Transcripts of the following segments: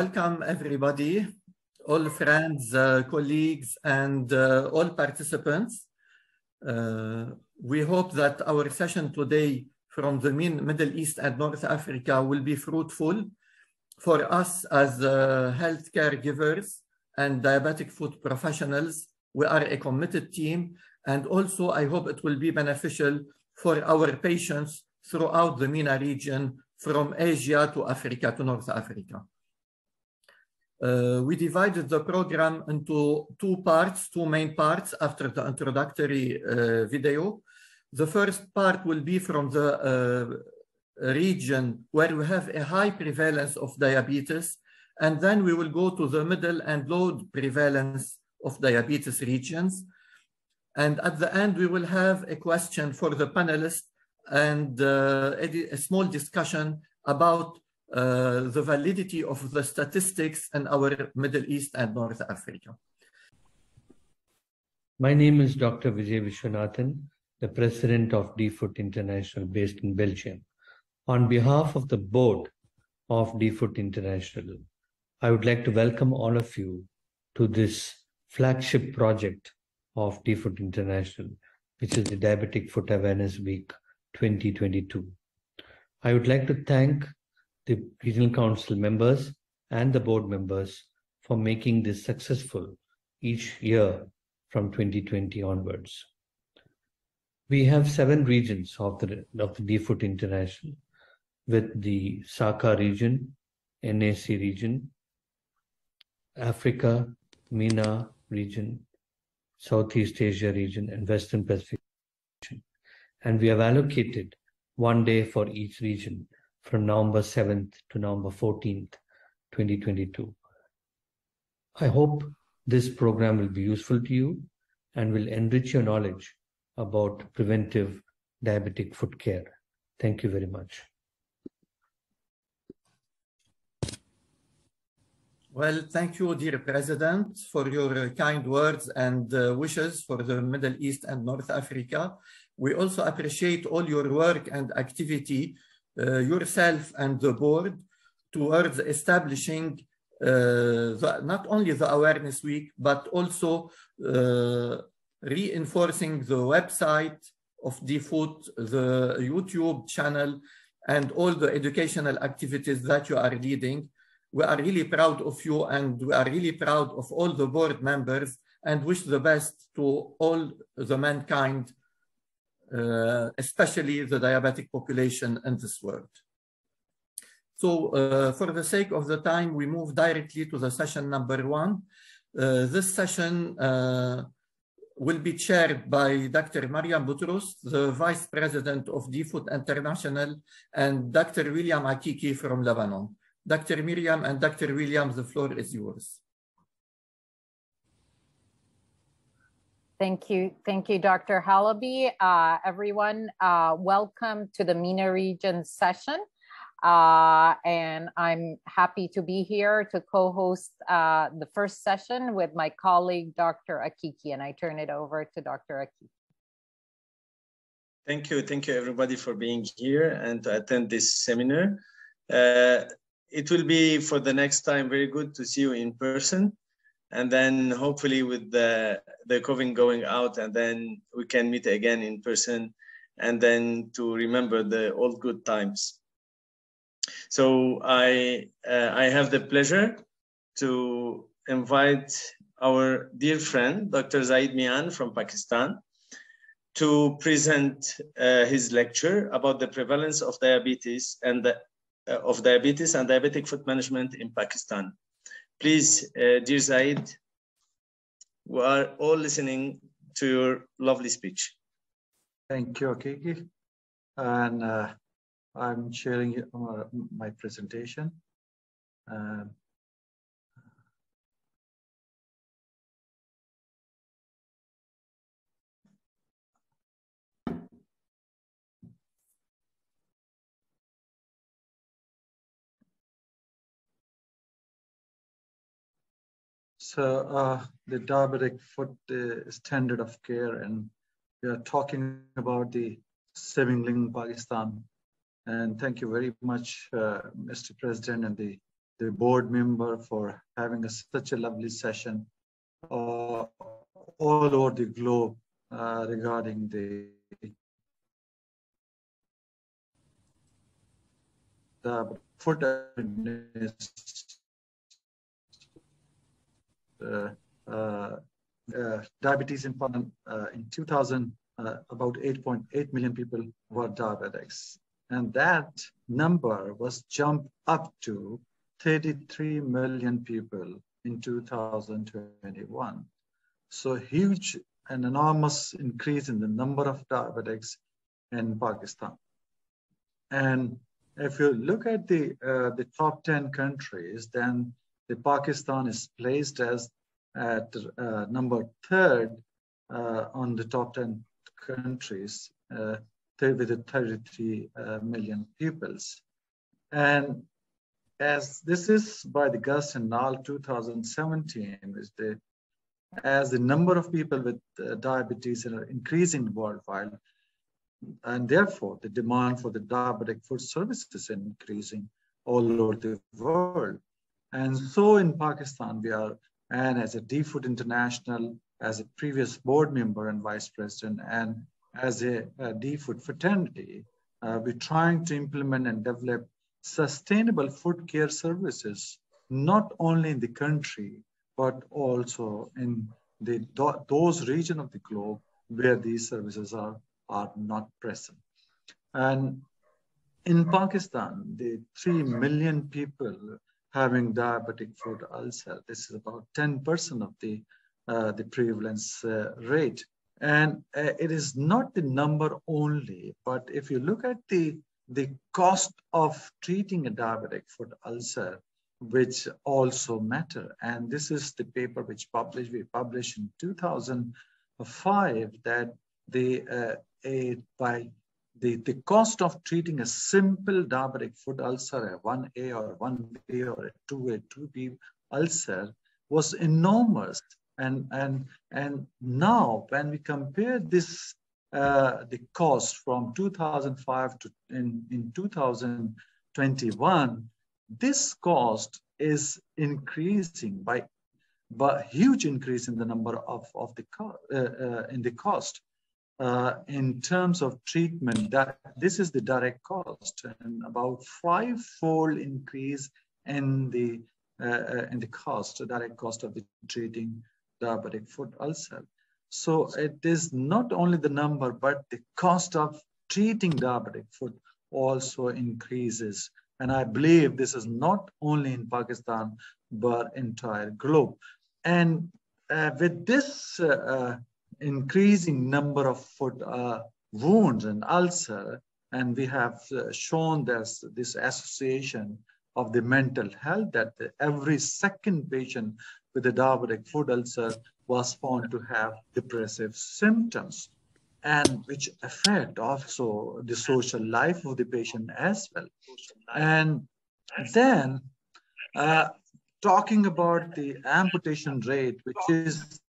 Welcome everybody, all friends, colleagues, and all participants. We hope that our session today from the Middle East and North Africa will be fruitful for us as healthcare givers and diabetic foot professionals. We are a committed team, and also I hope it will be beneficial for our patients throughout the MENA region, from Asia to Africa to North Africa. We divided the program into two main parts after the introductory video. The first part will be from the region where we have a high prevalence of diabetes, and then we will go to the middle and low prevalence of diabetes regions. And at the end, we will have a question for the panelists and a small discussion about the validity of the statistics in our Middle East and North Africa. My name is Dr. Vijay Viswanathan, the president of D-Foot International based in Belgium. On behalf of the board of D-Foot International, I would like to welcome all of you to this flagship project of D-Foot International, which is the Diabetic Foot Awareness Week 2022. I would like to thank the regional council members and the board members for making this successful each year from 2020 onwards. We have 7 regions of the D-Foot International, with the SACA region, NAC region, Africa, MENA region, Southeast Asia region, and Western Pacific region. And we have allocated one day for each region from November 7th to November 14th, 2022. I hope this program will be useful to you and will enrich your knowledge about preventive diabetic foot care. Thank you very much. Well, thank you, dear President, for your kind words and wishes for the Middle East and North Africa. We also appreciate all your work and activity, yourself and the board, towards establishing not only the Awareness Week, but also reinforcing the website of D-Foot, the YouTube channel, and all the educational activities that you are leading. We are really proud of you, and we are really proud of all the board members, and wish the best to all the mankind, especially the diabetic population in this world. So for the sake of the time, we move directly to the session number 1. This session will be chaired by Dr. Mariam Botros, the Vice President of D-Foot International, and Dr. William Akiki from Lebanon. Dr. Mariam and Dr. William, the floor is yours. Thank you, Dr. Halabi. Everyone, welcome to the MENA region session. And I'm happy to be here to co-host the first session with my colleague, Dr. Akiki, and I turn it over to Dr. Akiki. Thank you everybody for being here and to attend this seminar. It will be, for the next time, very good to see you in person. And then hopefully with the COVID going out, and then we can meet again in person, and then to remember the old good times. So I have the pleasure to invite our dear friend, Dr. Zahid Miyan from Pakistan, to present his lecture about the prevalence of diabetes and diabetic foot management in Pakistan. Please, dear Zahid, we are all listening to your lovely speech. Thank you, Akiki. And I'm sharing my presentation. So the diabetic foot standard of care, and we are talking about the saving link in Pakistan. And thank you very much, Mr. President and the the board member for having such a lovely session all over the globe regarding the foot awareness, diabetes in 2000, about 8.8 million people were diabetics. And that number was jumped up to 33 million people in 2021. So huge and enormous increase in the number of diabetics in Pakistan. And if you look at the top 10 countries, then the Pakistan is placed as at number 3rd on the top 10 countries with 33 million pupils. And as this is by the Gus and Nall 2017, as the number of people with diabetes are increasing worldwide, and therefore the demand for the diabetic foot services is increasing all over the world. And so in Pakistan, we are, and as a D-Foot International, as a previous board member and vice president, and as a D-Foot fraternity, we're trying to implement and develop sustainable foot care services, not only in the country, but also in those regions of the globe where these services are not present. And in Pakistan, the 3 million people having diabetic foot ulcer. This is about 10% of the prevalence rate. And it is not the number only, but if you look at the cost of treating a diabetic foot ulcer, which also matter. And this is the paper which we published in 2005 that the cost of treating a simple diabetic foot ulcer, a 1A or 1B or a 2A, 2B ulcer was enormous. And now when we compare this, the cost from 2005 to in 2021, this cost is increasing by huge increase in the number in the cost in terms of treatment. That this is the direct cost, and about 5-fold increase in the cost, the direct cost of the treating diabetic foot ulcer. So it is not only the number, but the cost of treating diabetic foot also increases. And I believe this is not only in Pakistan, but entire globe. And with this increasing number of foot wounds and ulcer, and we have shown there's this association of the mental health that every second patient with a diabetic foot ulcer was found to have depressive symptoms, and which affect also the social life of the patient as well. And then talking about the amputation rate, which is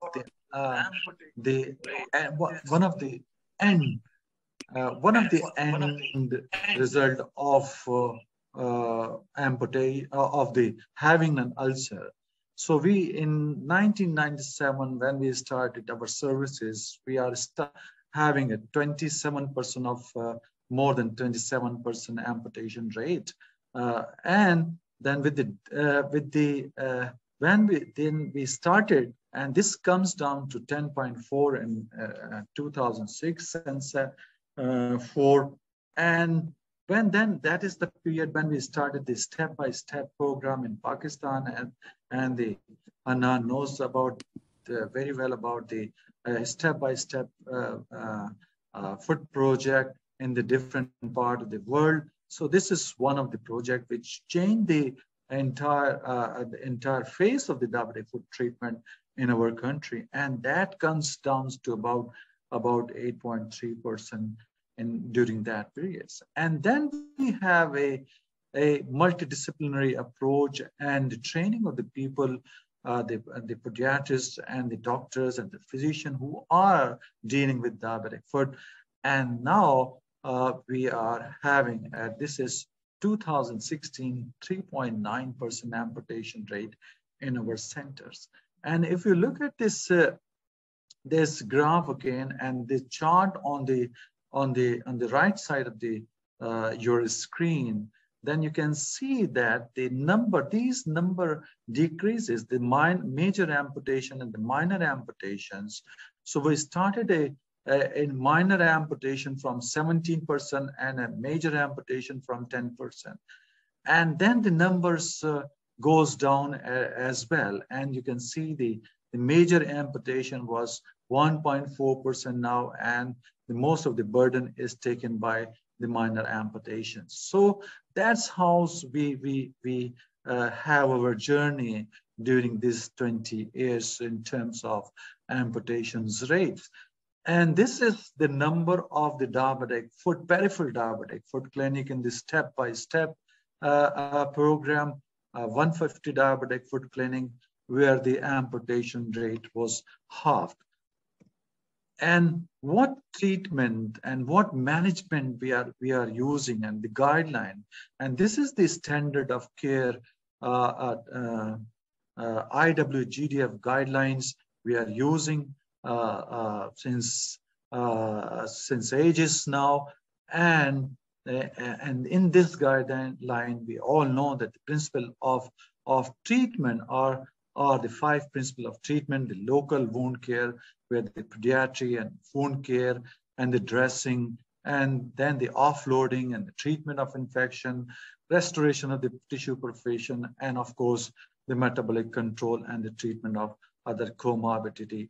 one of the end result of amputation of the having an ulcer. So we in 1997, when we started our services, we are having a 27% of more than 27% amputation rate, and then when we started, and this comes down to 10.4 in 2006 and 4, and when then that is the period when we started the step-by-step program in Pakistan, and the Hanan knows about very well about the step-by-step foot project in the different part of the world. So this is one of the project which changed the entire face of the diabetic foot treatment in our country, and that comes down to about 8.3% during that period. And then we have a multidisciplinary approach and the training of the people, the podiatrists and the doctors and the physician who are dealing with diabetic foot. And now we are having, this is 2016, 3.9% amputation rate in our centers. And if you look at this this graph again, and the chart on the right side of the your screen, then you can see that the number, these number decreases, the major amputation and the minor amputations. So we started a minor amputation from 17% and a major amputation from 10%. And then the numbers goes down as well. And you can see the major amputation was 1.4% now, and the most of the burden is taken by the minor amputations. So that's how we have our journey during these 20 years in terms of amputations rates. And this is the number of the diabetic foot, peripheral diabetic foot clinic in the step-by-step program, 150 diabetic foot clinic, where the amputation rate was halved. And what treatment and what management we are using, and the guideline, and this is the standard of care IWGDF guidelines we are using since ages now. And in this guideline, we all know that the principle of treatment are the 5 principles of treatment: the local wound care, where the podiatry and wound care, and the dressing, and then the offloading and the treatment of infection, restoration of the tissue perforation, and of course, the metabolic control and the treatment of other comorbidity.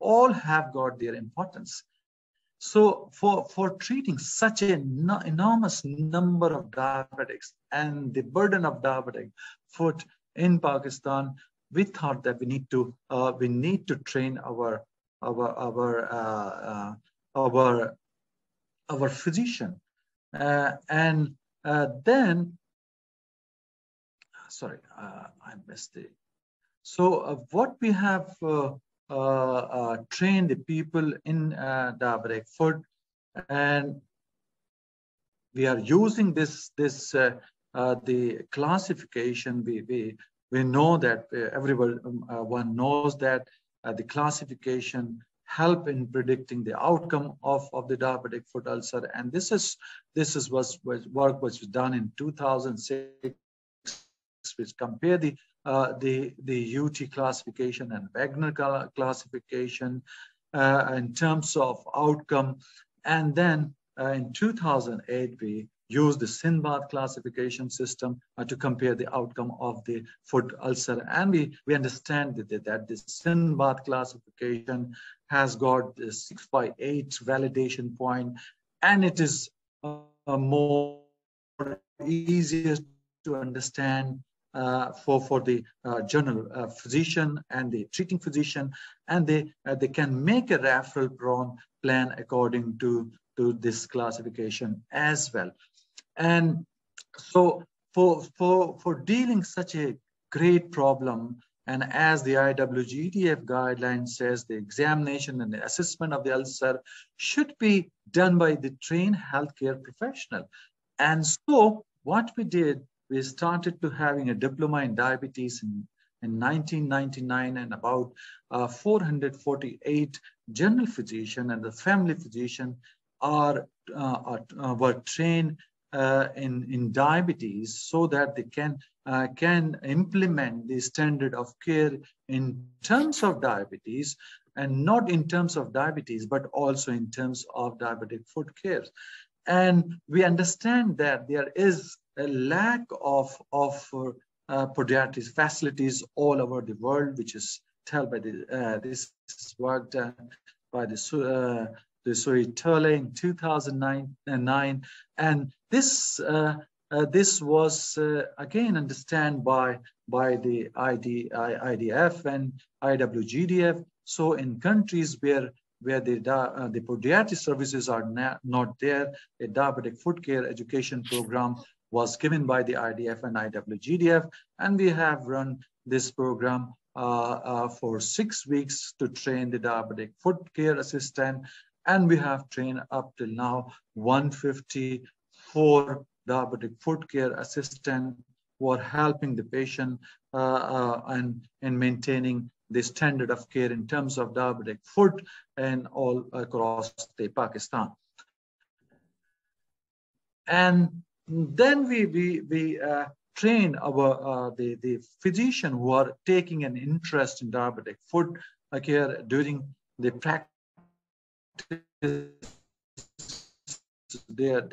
All have got their importance. So for treating such an enormous number of diabetics and the burden of diabetic foot in Pakistan, we thought that we need to train our physician, what we have trained the people in diabetic foot, and we are using the classification. We know that everyone knows that the classification help in predicting the outcome of the diabetic foot ulcer. And this was work was done in 2006, which compared the UT classification and Wagner classification in terms of outcome. And then in 2008, we use the Sinbad classification system to compare the outcome of the foot ulcer. And we understand that the Sinbad classification has got the 6 by 8 validation point, and it is more easier to understand for the general physician and the treating physician, and they can make a referral plan according to this classification as well. And so for dealing such a great problem, and as the IWGDF guideline says, the examination and the assessment of the ulcer should be done by the trained healthcare professional. And so what we did, we started to having a diploma in diabetes in 1999, and about 448 general physician and the family physician were trained in diabetes, so that they can implement the standard of care in terms of diabetes, and not in terms of diabetes, but also in terms of diabetic foot care. And we understand that there is a lack of podiatric facilities all over the world, which is told by this work done by the Zahid Miyan in 2009, and this was again understood by the IDF and IWGDF. So in countries where the podiatric services are not there, a diabetic foot care education program was given by the IDF and IWGDF, and we have run this program for 6 weeks to train the diabetic foot care assistant. And we have trained up till now 154 diabetic foot care assistant who are helping the patient and maintaining the standard of care in terms of diabetic foot and all across the Pakistan. And then we train our the physician who are taking an interest in diabetic foot care during the practice. The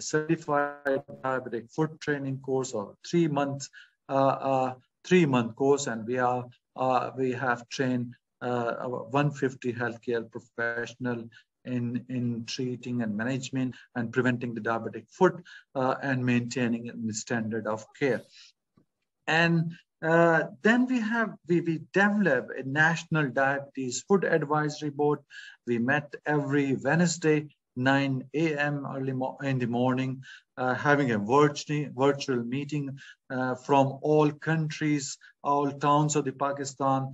certified diabetic foot training course or 3 month course, and we have trained 150 healthcare professional in treating and management and preventing the diabetic foot and maintaining the standard of care. And then we develop a national diabetes foot advisory board. We met every Wednesday 9 a.m. early in the morning, having a virtual meeting from all countries, all towns of the Pakistan.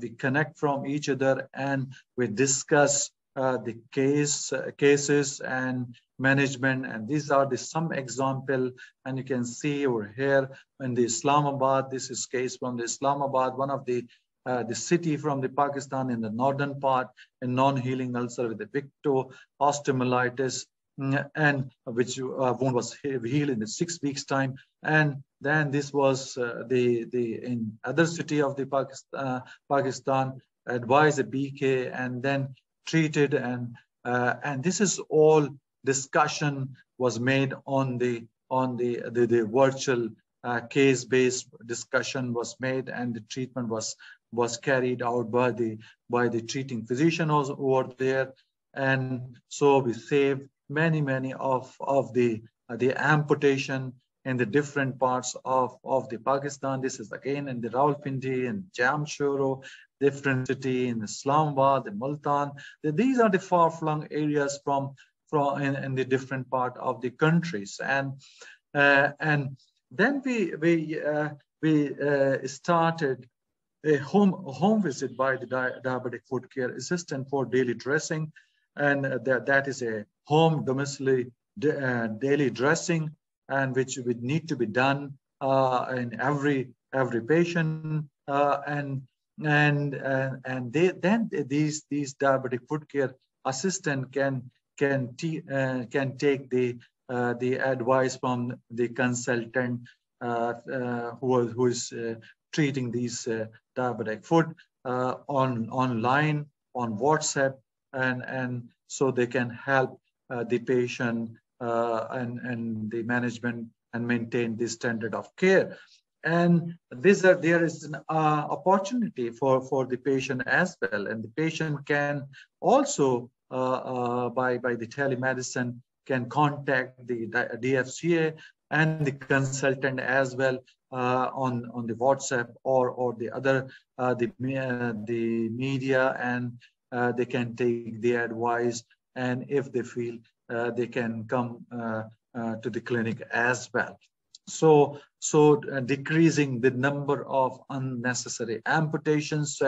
We connect from each other and we discuss the cases and management. And these are some example. And you can see over here in the Islamabad, this is case from the Islamabad, one of the city from the Pakistan in the northern part, a non-healing ulcer with a victoosteomyelitis, and which wound was healed in the 6 weeks time. And then this was in other city of the Pakistan, advised a BK and then treated, and this is all discussion was made on the virtual case-based discussion was made, and the treatment was carried out by the treating physician who were there. And so we saved many of the amputation in the different parts of the Pakistan. This is again in the Rawalpindi and Jamshoro, different city in Islamabad, the Multan. These are the far-flung areas from in the different part of the countries. And then we started a home visit by the diabetic foot care assistant for daily dressing, and that is a home domiciliary daily dressing, and which would need to be done in every patient, and these diabetic foot care assistant can take the advice from the consultant who is treating these diabetic foot online, on WhatsApp, and so they can help the patient and the management and maintain this standard of care. And there is an opportunity for the patient as well, and the patient can also by the telemedicine can contact the DFCA and the consultant as well on the WhatsApp or the other the media, and they can take the advice, and if they feel they can come to the clinic as well. So decreasing the number of unnecessary amputations.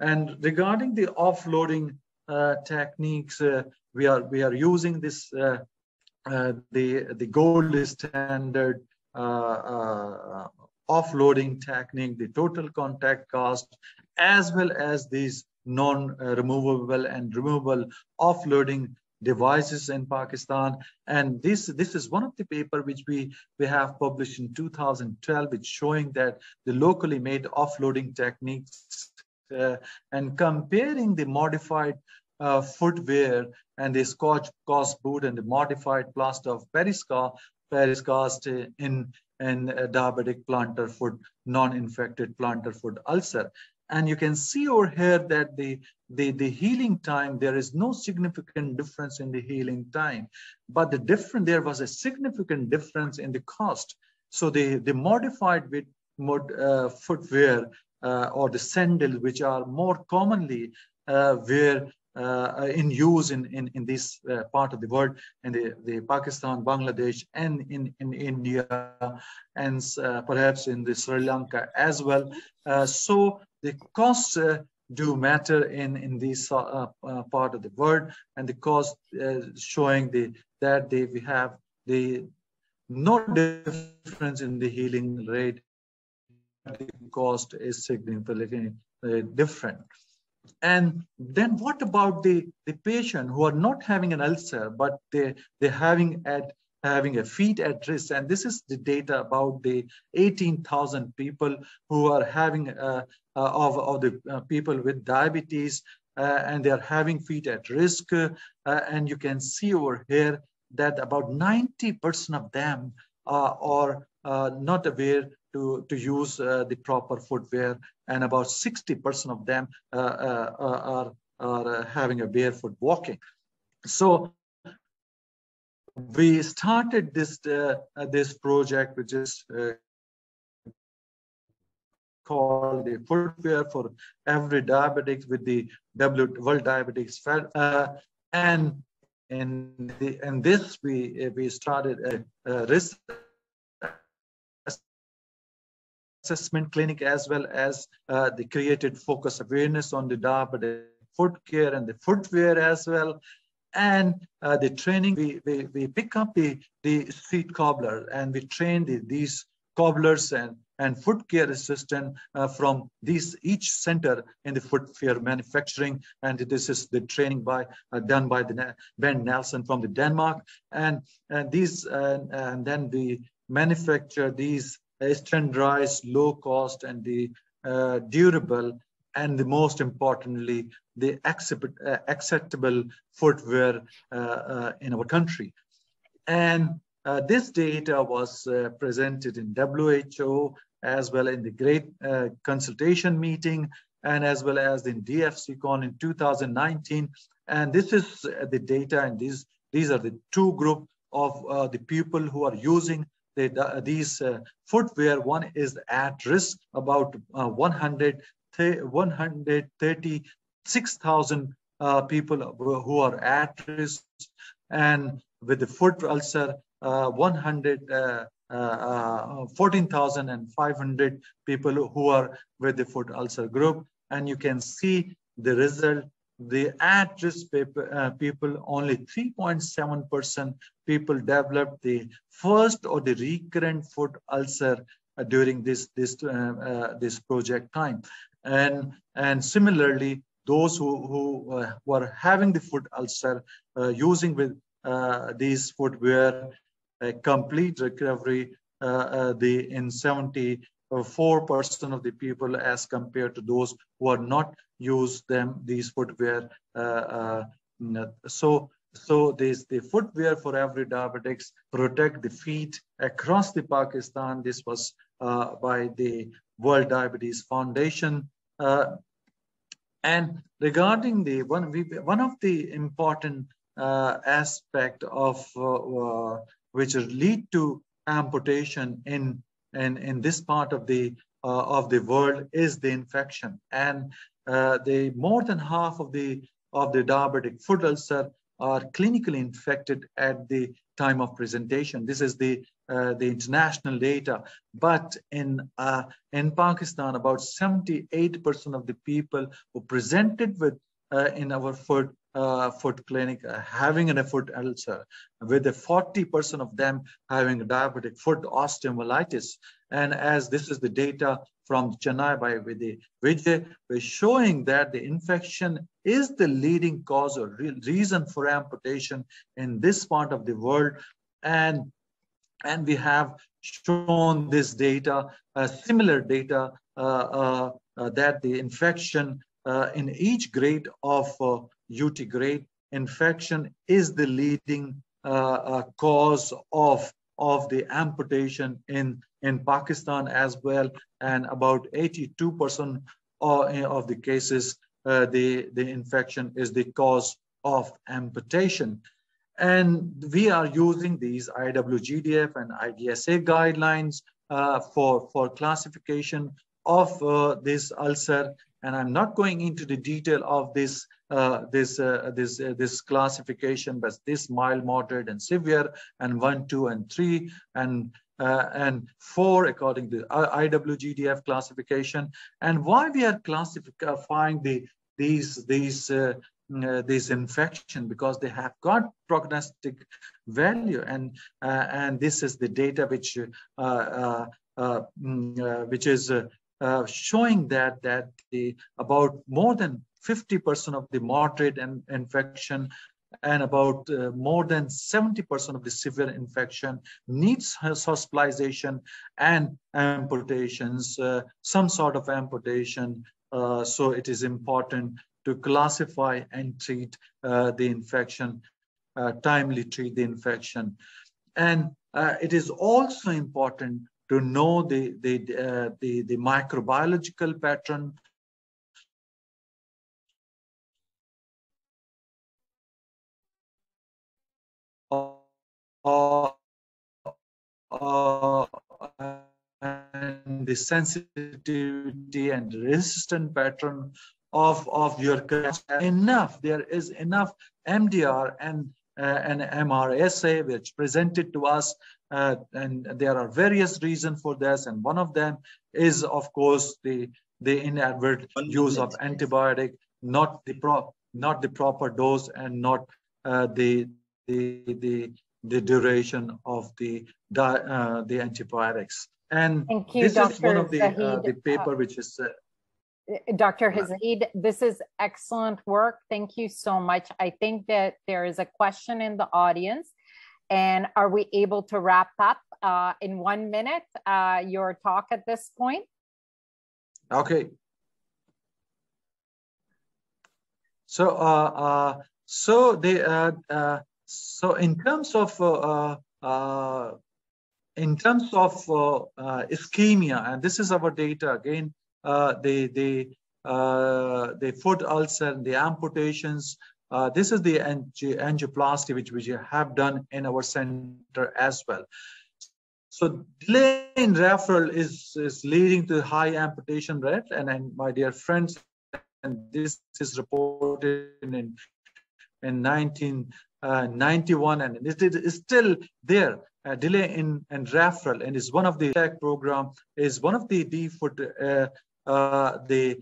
And regarding the offloading techniques, we are using this the gold standard offloading technique, the total contact cast, as well as these non-removable and removable offloading devices in Pakistan. And this is one of the paper which we have published in 2012, which showing that the locally made offloading techniques and comparing the modified footwear and the Scotch cast boot and the modified plaster of Paris cast in diabetic plantar foot, non-infected plantar foot ulcer. And you can see over here that the healing time, there is no significant difference in the healing time, but there was a significant difference in the cost. So the modified with footwear or the sandals, which are more commonly wear in use in this part of the world, in the Pakistan, Bangladesh, and in India, and perhaps in the Sri Lanka as well. So the costs do matter in this part of the world, and the cost showing that we have the no difference in the healing rate, the cost is significantly different. And then what about the patient who are not having an ulcer, but they're having a feet at risk? And this is the data about the 18,000 people who are having of the people with diabetes, and they are having feet at risk. And you can see over here that about 90% of them are not aware to use the proper footwear, and about 60% of them are having a barefoot walking. So we started this this project, which is called the Footwear for Every Diabetic, with the World Diabetes Foundation, and in this we started a risk assessment clinic, as well as the created focus awareness on the diabetic foot care and the footwear as well. And the training, we pick up the street cobbler, and we train these cobblers and foot care assistant from each center in the footwear manufacturing. And this is the training done by the Ben Nelson from the Denmark. And then we manufacture these standardized, low cost, and the durable, and the most importantly, the acceptable footwear in our country. And this data was presented in WHO, as well in the Great Consultation Meeting, and as well as in DFCCon in 2019. And this is the data, and these are the two group of the people who are using these footwear. One is at risk, about 136,000 people who are at risk, and with the foot ulcer, 14,500 people who are with the foot ulcer group. And you can see the result, the at-risk people, only 3.7% people developed the first or the recurrent foot ulcer during this project time. And similarly, those who were having the foot ulcer using with these footwear, complete recovery in 74% of the people, as compared to those who are not used them these footwear. So this the Footwear for Every Diabetics, protect the feet across the Pakistan. This was by the World Diabetes Foundation. And regarding the one of the important aspect of which lead to amputation in this part of the world is the infection. And the more than half of the diabetic foot ulcer are clinically infected at the time of presentation. This is the international data. But in Pakistan, about 78% of the people who presented with in our foot clinic having a foot ulcer, with the 40% of them having diabetic foot osteomyelitis. And as this is the data from Chennai by Vijay, we're showing that the infection is the leading cause or reason for amputation in this part of the world. And we have shown this data, similar data, that the infection in each grade of UT grade, infection is the leading cause of the amputation in Pakistan as well. And about 82% of the cases, the infection is the cause of amputation. And we are using these IWGDF and IDSA guidelines for classification of this ulcer. And I'm not going into the detail of this classification, but this mild, moderate, and severe, and 1, 2, and 3, and 4 according to the IWGDF classification. And why we are classifying these this infection because they have got prognostic value, and this is the data which is showing that about more than 50% of the moderate infection and about more than 70% of the severe infection needs hospitalization and amputations, some sort of amputation. So it is important to classify and treat the infection, timely treat the infection. And it is also important to know the microbiological pattern and the sensitivity and resistant pattern of your enough. There is enough MDR and MRSA which presented to us, and there are various reasons for this, and one of them is, of course, the inadvertent use of antibiotic, not the proper dose, and not the duration of the antibiotics. And thank you, this Dr. is one of the paper which is Dr. Zahid, this is excellent work. Thank you so much. I think that there is a question in the audience, and are we able to wrap up in 1 minute your talk at this point? Okay. So so in terms of ischemia, and this is our data again. The foot ulcer, the amputations. This is the angioplasty which we have done in our center as well. So delay in referral is leading to high amputation rate. And my dear friends, and this is reported in 1991, and it is still there. Delay in referral, and is one of the tech program, is one of the D-Foot the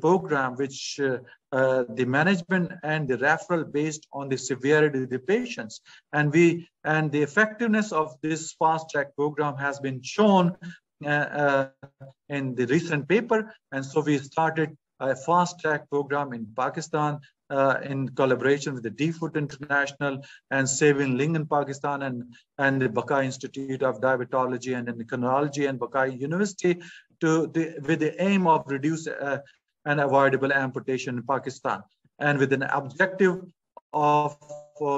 program which the management and the referral based on the severity of the patients, and the effectiveness of this fast track program has been shown in the recent paper. And so we started a fast track program in Pakistan in collaboration with the D-Foot International and Savin Ling in Pakistan, and the Baqai Institute of Diabetology and Endocrinology and Baqai University, with the aim of reduce an avoidable amputation in Pakistan, and with an objective of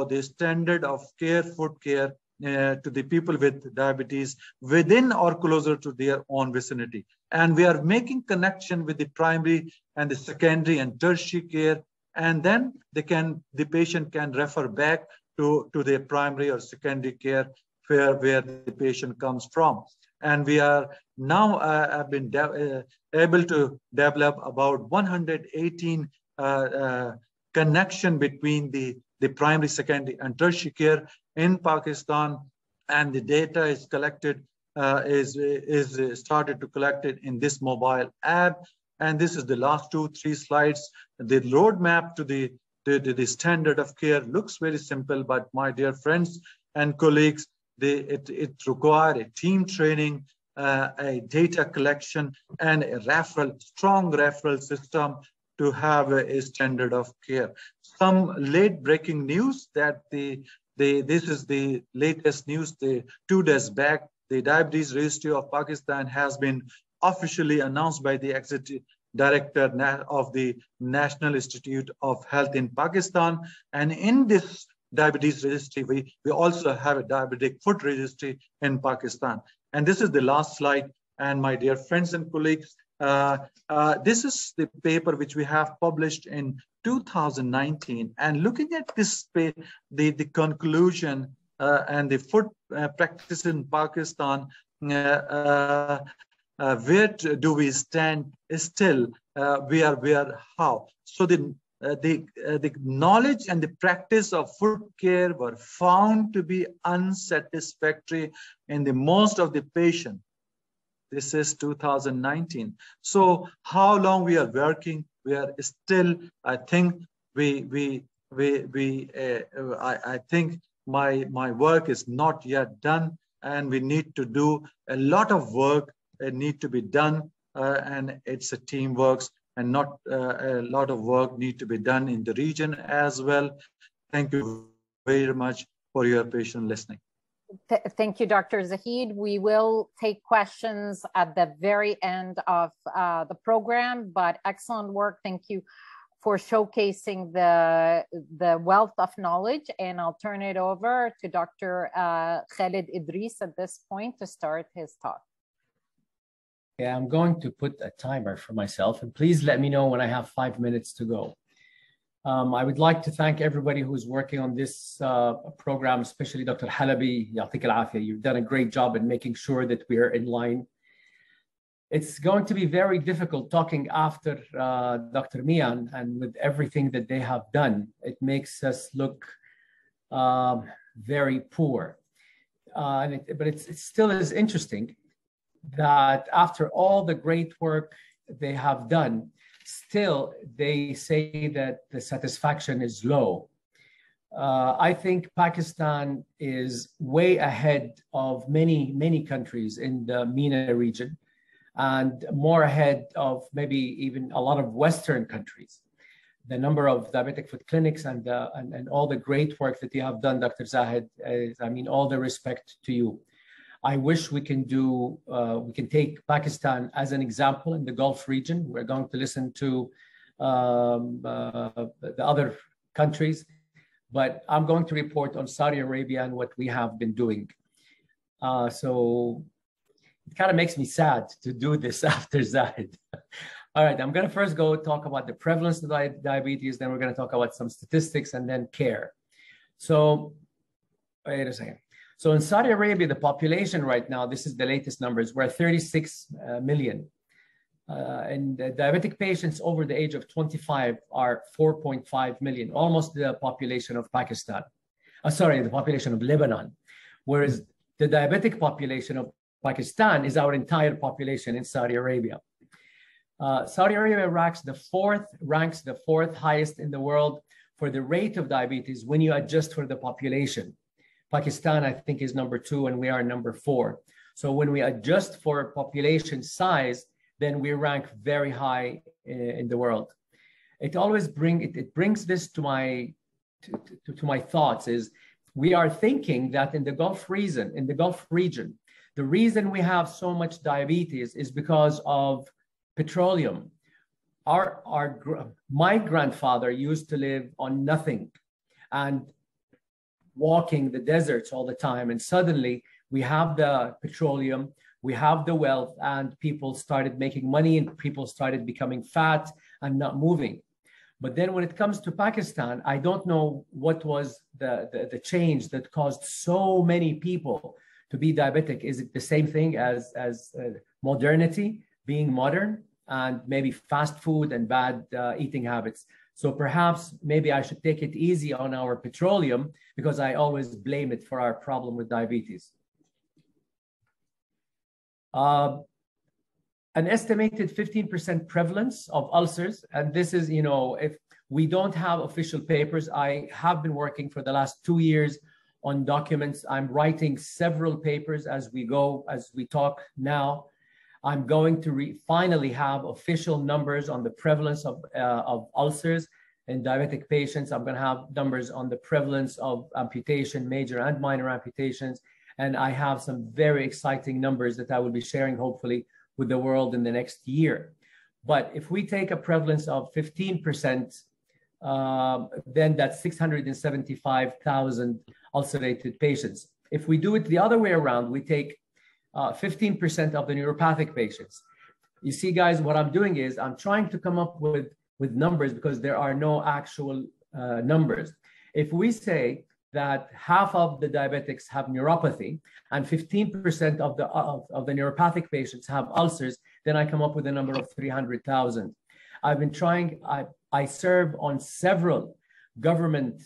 the standard of care, foot care to the people with diabetes within or closer to their own vicinity. And we are making connection with the primary and the secondary and tertiary care, and then the patient can refer back to their primary or secondary care where the patient comes from. And we are now have been able to develop about 118 connection between the primary, secondary, and tertiary care in Pakistan, and the data is collected is started to collect it in this mobile app. And this is the last 2-3 slides. The roadmap to the standard of care looks very simple, but my dear friends and colleagues, it requires a team training, a data collection, and a strong referral system to have a standard of care. Some late breaking news that this is the latest news. 2 days back, the Diabetes Registry of Pakistan has been officially announced by the Executive Director of the National Institute of Health in Pakistan. And in this diabetes registry, we also have a diabetic foot registry in Pakistan. And this is the last slide. And my dear friends and colleagues, this is the paper which we have published in 2019. And looking at this, the conclusion and the foot practice in Pakistan, where do we stand still? Where, how? So the knowledge and the practice of foot care were found to be unsatisfactory in the most of the patient. This is 2019. So how long we are working? We are still, I think, I think my work is not yet done, and we need to do a lot of work that need to be done, and it's a teamwork, and not a lot of work need to be done in the region as well. Thank you very much for your patient listening. Thank you, Dr. Zahid. We will take questions at the very end of the program, but excellent work. Thank you for showcasing the wealth of knowledge. And I'll turn it over to Dr. Khaled Edrees at this point to start his talk. Yeah, I'm going to put a timer for myself, and please let me know when I have 5 minutes to go. I would like to thank everybody who's working on this program, especially Dr. Halabi. Ya'atik al-afiyah. You've done a great job in making sure that we are in line. It's going to be very difficult talking after Dr. Miyan, and with everything that they have done, it makes us look very poor. But it still is interesting that after all the great work they have done, still they say that the satisfaction is low. I think Pakistan is way ahead of many, many countries in the MENA region, and more ahead of maybe even a lot of Western countries. The number of diabetic foot clinics and all the great work that you have done, Dr. Zahid, I mean, all the respect to you. I wish we can do, we can take Pakistan as an example in the Gulf region. We're going to listen to the other countries, but I'm going to report on Saudi Arabia and what we have been doing. So it kind of makes me sad to do this after Zahid. All right, I'm gonna first go talk about the prevalence of diabetes, then we're gonna talk about some statistics and then care. So, wait a second. So in Saudi Arabia, the population right now, this is the latest numbers, we're 36 million. And diabetic patients over the age of 25 are 4.5 million, almost the population of Pakistan. Sorry, the population of Lebanon. Whereas the diabetic population of Pakistan is our entire population in Saudi Arabia. Saudi Arabia ranks the fourth highest in the world for the rate of diabetes when you adjust for the population. Pakistan, I think, is number 2, and we are number 4. So when we adjust for population size, then we rank very high in the world. It always brings this to my thoughts is we are thinking that in the Gulf region, the reason we have so much diabetes is because of petroleum. My grandfather used to live on nothing, and walking the deserts all the time, and suddenly we have the petroleum, we have the wealth, and people started making money, and people started becoming fat and not moving. But then when it comes to Pakistan, I don't know what was the change that caused so many people to be diabetic. Is it the same thing as modernity, being modern, and maybe fast food and bad eating habits? So perhaps maybe I should take it easy on our petroleum, because I always blame it for our problem with diabetes. An estimated 15% prevalence of ulcers. And this is, you know, if we don't have official papers, I have been working for the last 2 years on documents. I'm writing several papers as we go, as we talk now. I'm going to finally have official numbers on the prevalence of ulcers in diabetic patients. I'm going to have numbers on the prevalence of amputation, major and minor amputations. And I have some very exciting numbers that I will be sharing, hopefully, with the world in the next year. But if we take a prevalence of 15%, then that's 675,000 ulcerated patients. If we do it the other way around, we take 15% of the neuropathic patients. You see, guys, what I'm doing is I'm trying to come up with numbers, because there are no actual numbers. If we say that half of the diabetics have neuropathy and 15% of the neuropathic patients have ulcers, then I come up with a number of 300,000. I've been trying, I serve on several government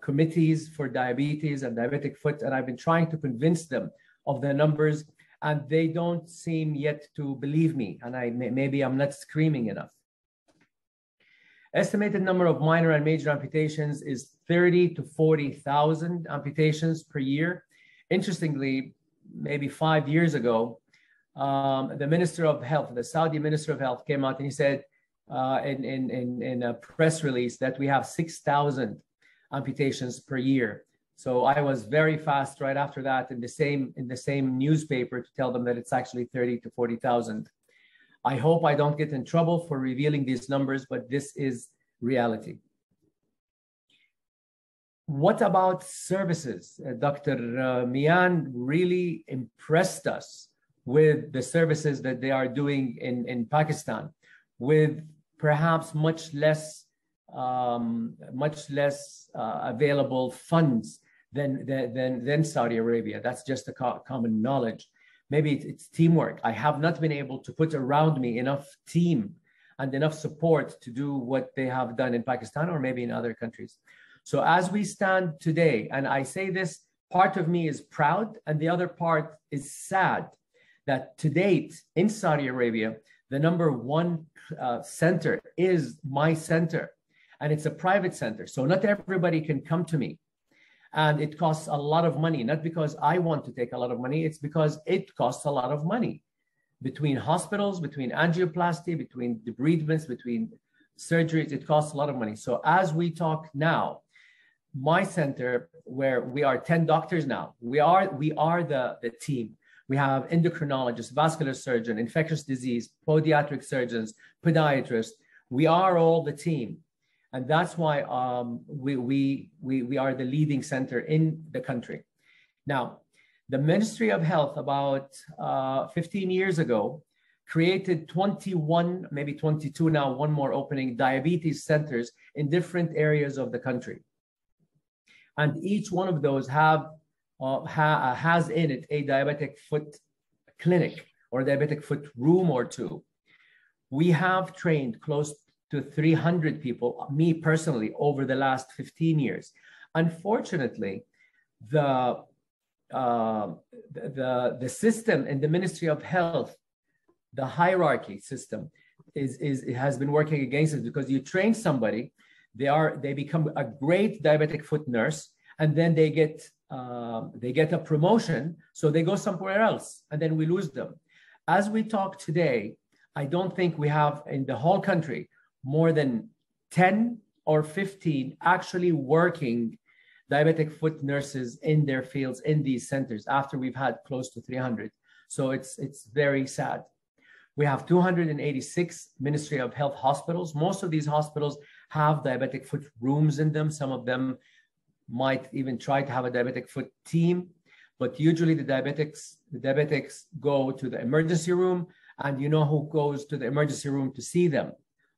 committees for diabetes and diabetic foot, and I've been trying to convince them of the numbers, and they don't seem yet to believe me, and maybe I'm not screaming enough. Estimated number of minor and major amputations is 30 to 40,000 amputations per year. Interestingly, maybe 5 years ago, the Minister of Health, the Saudi Minister of Health, came out and he said in a press release that we have 6,000 amputations per year. So I was very fast right after that in the same newspaper to tell them that it's actually 30 to 40,000. I hope I don't get in trouble for revealing these numbers, but this is reality. What about services? Dr. Miyan really impressed us with the services that they are doing in Pakistan, with perhaps much less available funds than Saudi Arabia. That's just a common knowledge. Maybe it's teamwork. I have not been able to put around me enough team and enough support to do what they have done in Pakistan or maybe in other countries. So as we stand today, and I say this, part of me is proud and the other part is sad that to date in Saudi Arabia, the number one center is my center, and it's a private center. So not everybody can come to me. And it costs a lot of money, not because I want to take a lot of money, it's because it costs a lot of money. Between hospitals, between angioplasty, between debridements, between surgeries, it costs a lot of money. So as we talk now, my center, where we are 10 doctors now, we are the team. We have endocrinologists, vascular surgeon, infectious disease, podiatric surgeons, podiatrists. We are all the team. And that's why we are the leading center in the country. Now, the Ministry of Health about 15 years ago created 21, maybe 22 now, one more opening, diabetes centers in different areas of the country. And each one of those has in it a diabetic foot clinic or diabetic foot room or two. We have trained close to 300 people, me personally, over the last 15 years. Unfortunately, the system in the Ministry of Health, the hierarchy system, it has been working against it, because you train somebody, they become a great diabetic foot nurse, and then they get a promotion, so they go somewhere else, and then we lose them. As we talk today, I don't think we have in the whole country more than 10 or 15 actually working diabetic foot nurses in their fields in these centers after we've had close to 300. So it's very sad. We have 286 Ministry of Health hospitals. Most of these hospitals have diabetic foot rooms in them. Some of them might even try to have a diabetic foot team, but usually the diabetics go to the emergency room, and you know who goes to the emergency room to see them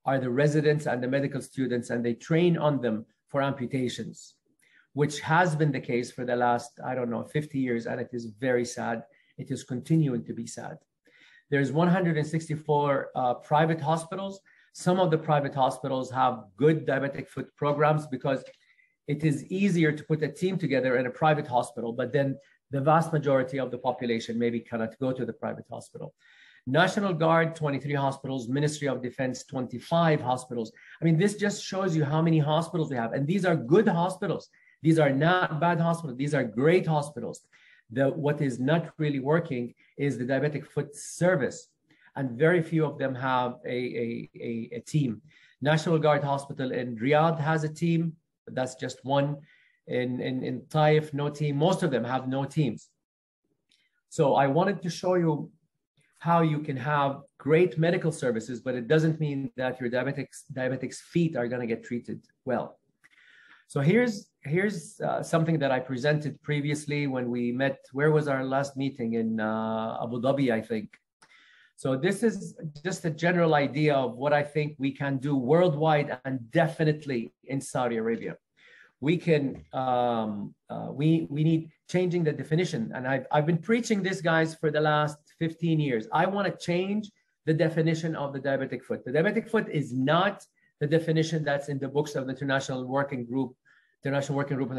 are the residents and the medical students, and they train on them for amputations, which has been the case for the last, I don't know, 50 years, and it is very sad. It is continuing to be sad. There's 164 private hospitals. Some of the private hospitals have good diabetic foot programs because it is easier to put a team together in a private hospital, but then the vast majority of the population maybe cannot go to the private hospital. National Guard, 23 hospitals, Ministry of Defense, 25 hospitals. I mean, this just shows you how many hospitals we have. And these are good hospitals. These are not bad hospitals. These are great hospitals. What is not really working is the diabetic foot service. And very few of them have a team. National Guard Hospital in Riyadh has a team. But that's just one. In Taif, no team. Most of them have no teams. So I wanted to show you how you can have great medical services, but it doesn't mean that your diabetic's feet are gonna get treated well. So here's something that I presented previously when we met. Where was our last meeting? In Abu Dhabi, I think. So this is just a general idea of what I think we can do worldwide and definitely in Saudi Arabia. We can, we need changing the definition. And I've been preaching this, guys, for the last 15 years. I want to change the definition of the diabetic foot. The diabetic foot is not the definition that's in the books of the International Working Group on the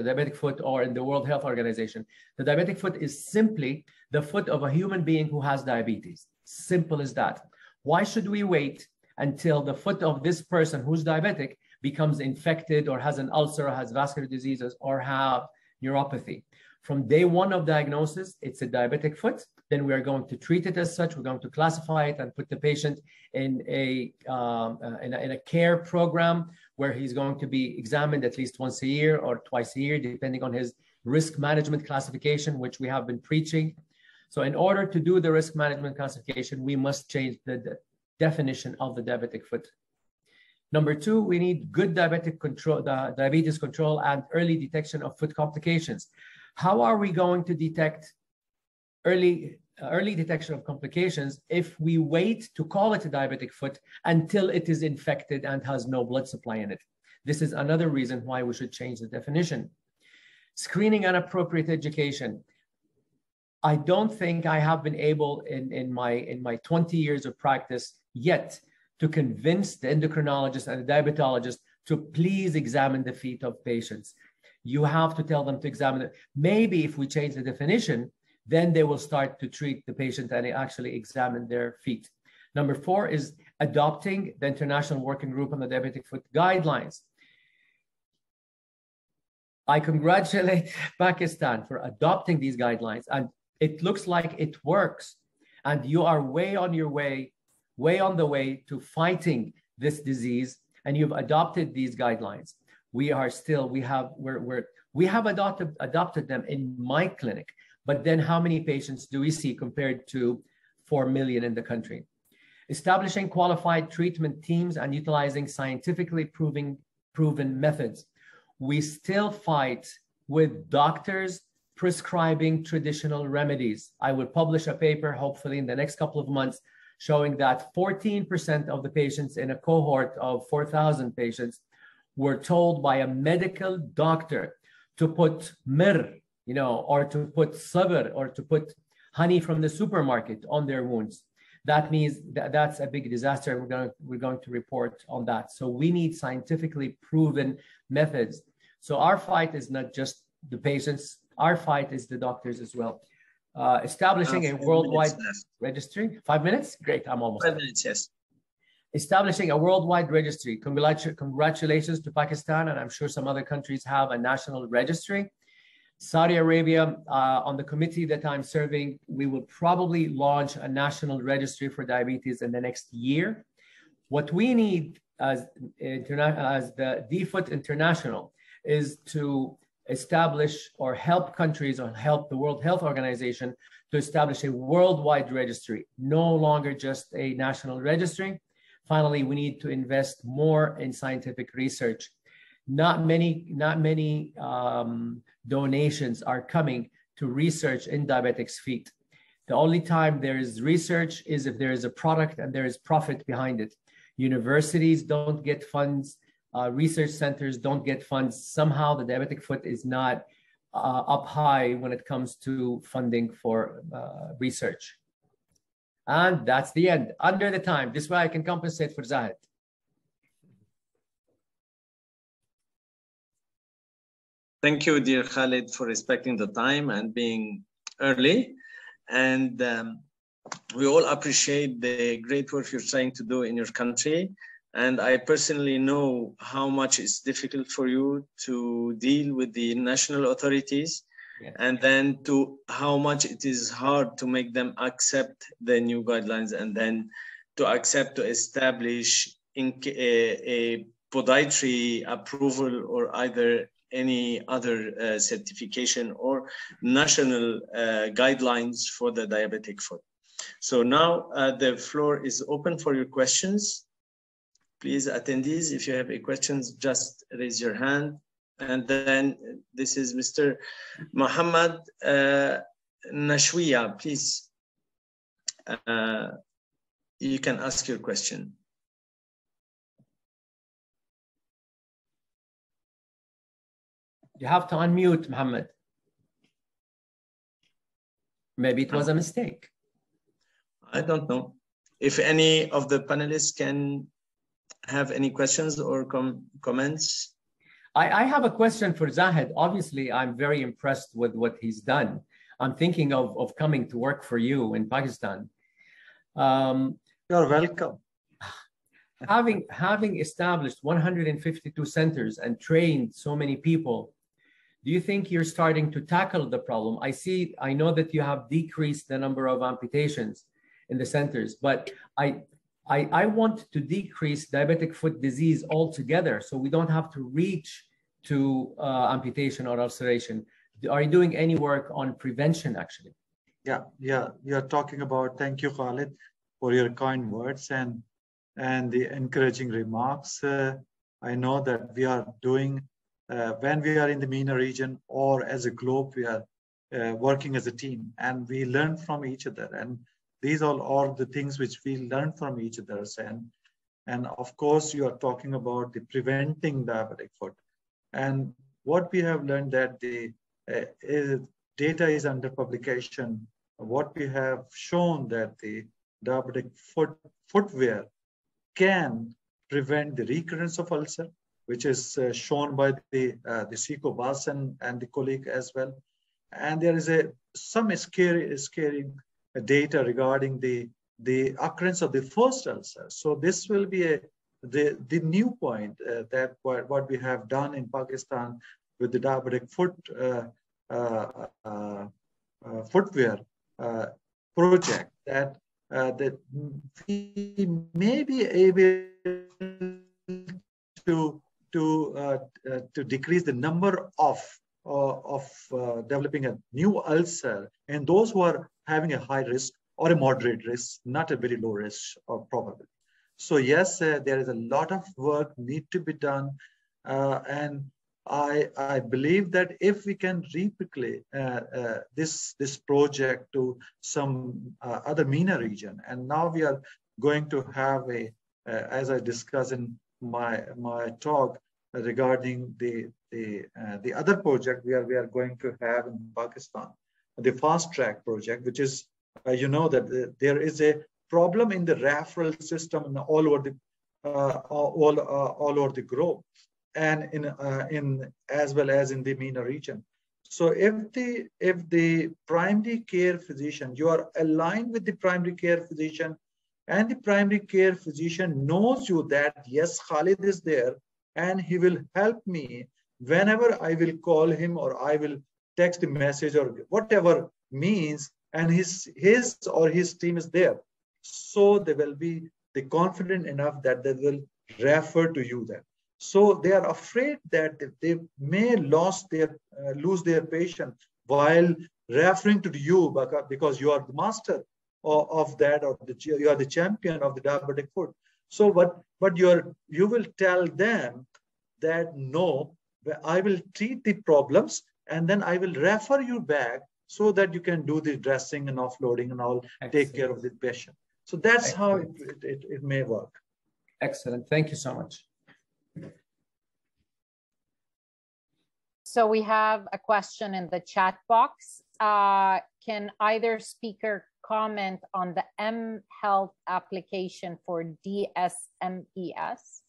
Diabetic Foot or in the World Health Organization. The diabetic foot is simply the foot of a human being who has diabetes. Simple as that. Why should we wait until the foot of this person who's diabetic becomes infected or has an ulcer, or has vascular diseases, or have neuropathy. From day one of diagnosis, it's a diabetic foot. Then we are going to treat it as such. We're going to classify it and put the patient in a care program where he's going to be examined at least once a year or twice a year, depending on his risk management classification, which we have been preaching. So in order to do the risk management classification, we must change the definition of the diabetic foot. Number two, we need good diabetes control and early detection of foot complications. How are we going to detect early detection of complications if we wait to call it a diabetic foot until it is infected and has no blood supply in it? This is another reason why we should change the definition. Screening and appropriate education. I don't think I have been able in my 20 years of practice yet to convince the endocrinologist and the diabetologist to please examine the feet of patients. You have to tell them to examine it. Maybe if we change the definition, then they will start to treat the patient and actually examine their feet. Number four is adopting the International Working Group on the Diabetic Foot Guidelines. I congratulate Pakistan for adopting these guidelines, and it looks like it works. And you are way on the way to fighting this disease, and you've adopted these guidelines. We have adopted them in my clinic, but then how many patients do we see compared to 4 million in the country? Establishing qualified treatment teams and utilizing scientifically proven methods. We still fight with doctors prescribing traditional remedies. I will publish a paper, hopefully in the next couple of months, showing that 14% of the patients in a cohort of 4,000 patients were told by a medical doctor to put mir, you know, or to put sabr, or to put honey from the supermarket on their wounds. That means that's a big disaster. We're going to report on that. So we need scientifically proven methods. So our fight is not just the patients. Our fight is the doctors as well. Establishing a worldwide registry. 5 minutes? Great, I'm almost. 5 minutes, yes. Establishing a worldwide registry. Congratulations to Pakistan, and I'm sure some other countries have a national registry. Saudi Arabia, on the committee that I'm serving, we will probably launch a national registry for diabetes in the next year. What we need as the D-Foot International is to establish or help countries or help the World Health Organization to establish a worldwide registry, no longer just a national registry. Finally, we need to invest more in scientific research. Not many donations are coming to research in diabetics' feet. The only time there is research is if there is a product and there is profit behind it. Universities don't get funds. Research centers don't get funds. Somehow the diabetic foot is not up high when it comes to funding for research. And that's the end. Under the time, this way I can compensate for Zahid. Thank you, dear Khaled, for respecting the time and being early. And we all appreciate the great work you're trying to do in your country. And I personally know how much it's difficult for you to deal with the national authorities. Yeah. And then to how much it is hard to make them accept the new guidelines, and then to establish a podiatry approval or either any other certification or national guidelines for the diabetic foot. So now the floor is open for your questions. Please, attendees, if you have any questions, just raise your hand. And then this is Mr. Muhammad Nashwiya, please. You can ask your question. You have to unmute, Muhammad. Maybe it was a mistake. I don't know. If any of the panelists can have any questions or comments. I have a question for Zahid. Obviously, I'm very impressed with what he's done. I'm thinking of coming to work for you in Pakistan. You're welcome. Having established 152 centers and trained so many people, do you think you're starting to tackle the problem? I know that you have decreased the number of amputations in the centers, but I want to decrease diabetic foot disease altogether, so we don't have to reach to amputation or ulceration. Are you doing any work on prevention, actually? Yeah. You're talking about, thank you, Khaled, for your kind words and the encouraging remarks. I know that we are doing, when we are in the MENA region or as a globe, we are working as a team and we learn from each other. And these all are the things which we learn from each other. And of course, you are talking about the preventing diabetic foot. And what we have learned that the data is under publication. What we have shown that the diabetic footwear can prevent the recurrence of ulcer, which is shown by the Seco Bas and the colleague as well. And there is some scary data regarding the occurrence of the first ulcer. So this will be the new point that what we have done in Pakistan with the diabetic footwear project, that that we may be able to decrease the number of developing a new ulcer in those who are having a high risk or a moderate risk, not a very low risk or probability. So yes, there is a lot of work need to be done, and I believe that if we can replicate this project to some other MENA region, and now we are going to have a, as I discussed in my talk regarding the other project we are going to have in Pakistan, the fast track project, which is you know that there is a problem in the referral system all over the globe, and in as well as in the MENA region. So if the primary care physician, you are aligned with the primary care physician, and the primary care physician knows you that yes, Khaled is there and he will help me whenever I will call him or I will text a message or whatever means, and his or his team is there. So they will be confident enough that they will refer to you then. So they are afraid that they may lose their patient while referring to you, because you are the master of that, or you are the champion of the diabetic foot. So but you will tell them that no, I will treat the problems and then I will refer you back so that you can do the dressing and offloading and all. Excellent. Take care of the patient. So that's Excellent. How it may work. Excellent. Thank you so much. So we have a question in the chat box. Can either speaker comment on the mHealth application for DSMES?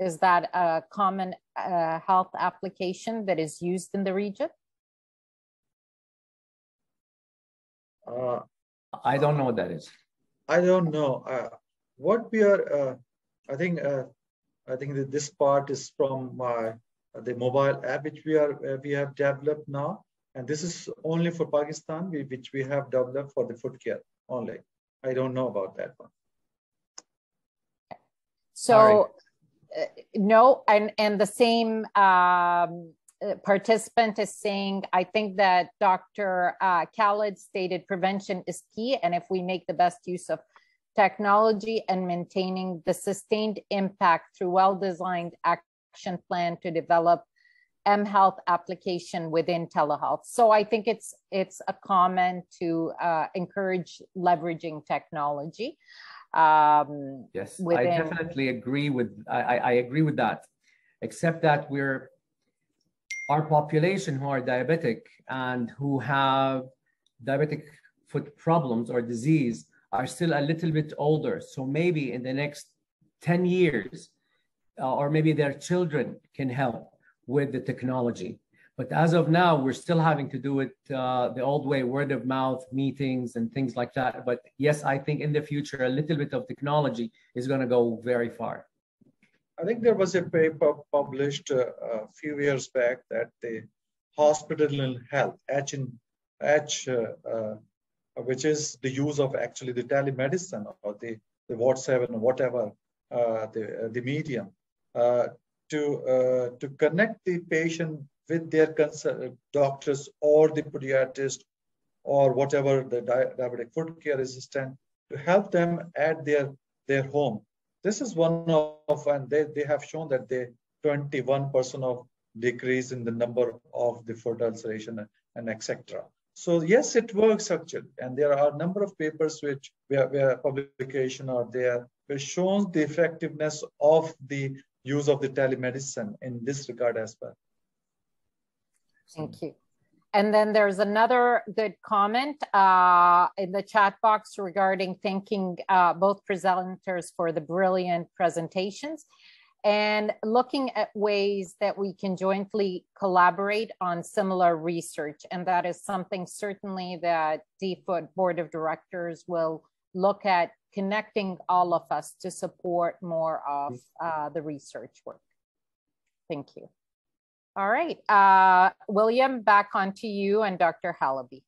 Is that a common health application that is used in the region? I don't know what that is. I don't know. What we are, I think that this part is from the mobile app which we have developed now, and this is only for Pakistan, which we have developed for the foot care only. I don't know about that one. So right. No, and the same participant is saying, I think that Dr. Khaled stated prevention is key, and if we make the best use of technology and maintaining the sustained impact through well-designed action plan to develop mHealth application within telehealth. So I think it's a common to encourage leveraging technology. Yes, I definitely agree with, I agree with that, except that our population who are diabetic and who have diabetic foot problems or disease are still a little bit older. So maybe in the next 10 years, or maybe their children can help with the technology. But as of now, we're still having to do it the old way, word of mouth, meetings and things like that. But yes, I think in the future, a little bit of technology is going to go very far. I think there was a paper published a few years back that the hospital health, which is the use of actually the telemedicine or the WhatsApp and whatever, the medium, to connect the patient with their doctors or the podiatrist or whatever the diabetic foot care assistant, to help them at their home. This is one of, and they have shown that they 21% of decrease in the number of the foot ulceration and etc. So yes, it works actually. And there are a number of papers which where publication are there, which shows the effectiveness of the use of the telemedicine in this regard as well. Thank you. And then there's another good comment in the chat box regarding thanking both presenters for the brilliant presentations and looking at ways that we can jointly collaborate on similar research. And that is something certainly that D-Foot Board of Directors will look at, connecting all of us to support more of the research work. Thank you. All right, William, back on to you and Dr. Halabi.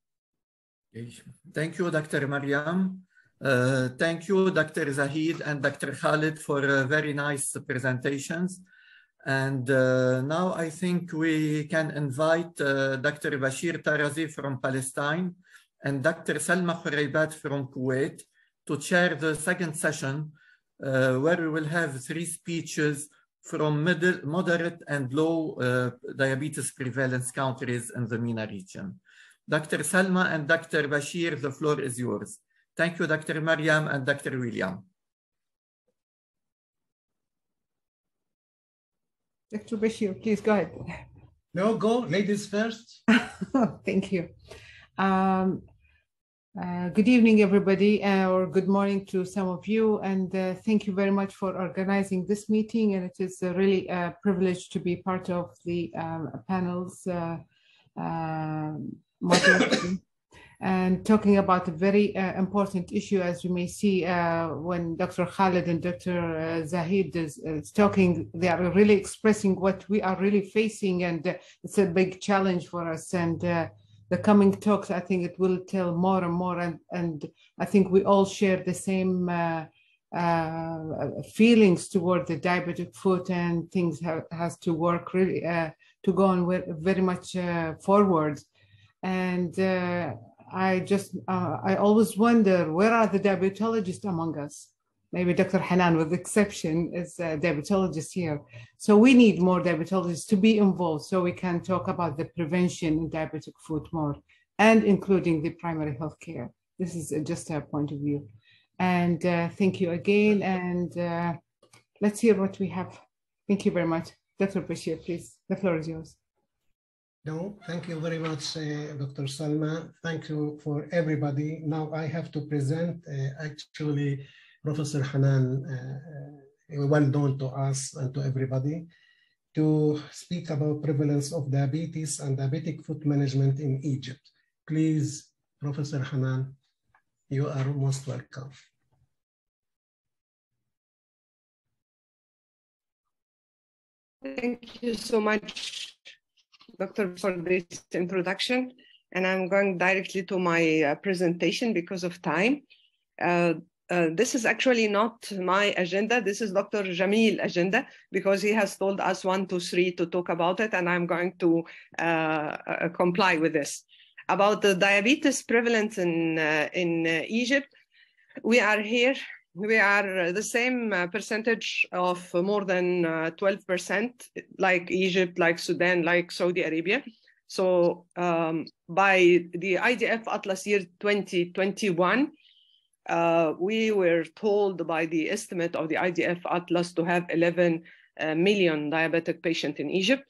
Thank you, Dr. Mariam. Thank you, Dr. Zahid and Dr. Khaled, for very nice presentations. And now I think we can invite Dr. Bashir Tarazi from Palestine and Dr. Salma Khuraibat from Kuwait to chair the second session, where we will have three speeches from moderate and low diabetes prevalence countries in the MENA region. Dr. Salma and Dr. Bashir, the floor is yours. Thank you, Dr. Mariam and Dr. William. Dr. Bashir, please go ahead. No, go, ladies first. Thank you. Good evening, everybody, or good morning to some of you, and thank you very much for organizing this meeting, and it is really a privilege to be part of the panel's moderating and talking about a very important issue, as you may see when Dr. Khaled and Dr. Zahid is talking. They are really expressing what we are really facing, and it's a big challenge for us. And the coming talks, I think it will tell more and more, and I think we all share the same feelings toward the diabetic foot, and things has to work really to go on very much forward. And I always wonder, where are the diabetologists among us? Maybe Dr. Hanan, with exception, is a diabetologist here. So we need more diabetologists to be involved so we can talk about the prevention in diabetic foot more, and including the primary health care. This is just our point of view. And thank you again. And let's hear what we have. Thank you very much. Dr. Bashir, please, the floor is yours. No, thank you very much, Dr. Salma. Thank you for everybody. Now I have to present actually Professor Hanan, well known to us and to everybody, to speak about prevalence of diabetes and diabetic foot management in Egypt. Please, Professor Hanan, you are most welcome. Thank you so much, Doctor, for this introduction. And I'm going directly to my presentation because of time. This is actually not my agenda. This is Dr. Jamil's agenda, because he has told us 1, 2, 3 to talk about it, and I'm going to comply with this. About the diabetes prevalence in Egypt, we are here. We are the same percentage of more than 12%, like Egypt, like Sudan, like Saudi Arabia. So by the IDF Atlas year 2021, we were told by the estimate of the IDF Atlas to have 11 million diabetic patients in Egypt.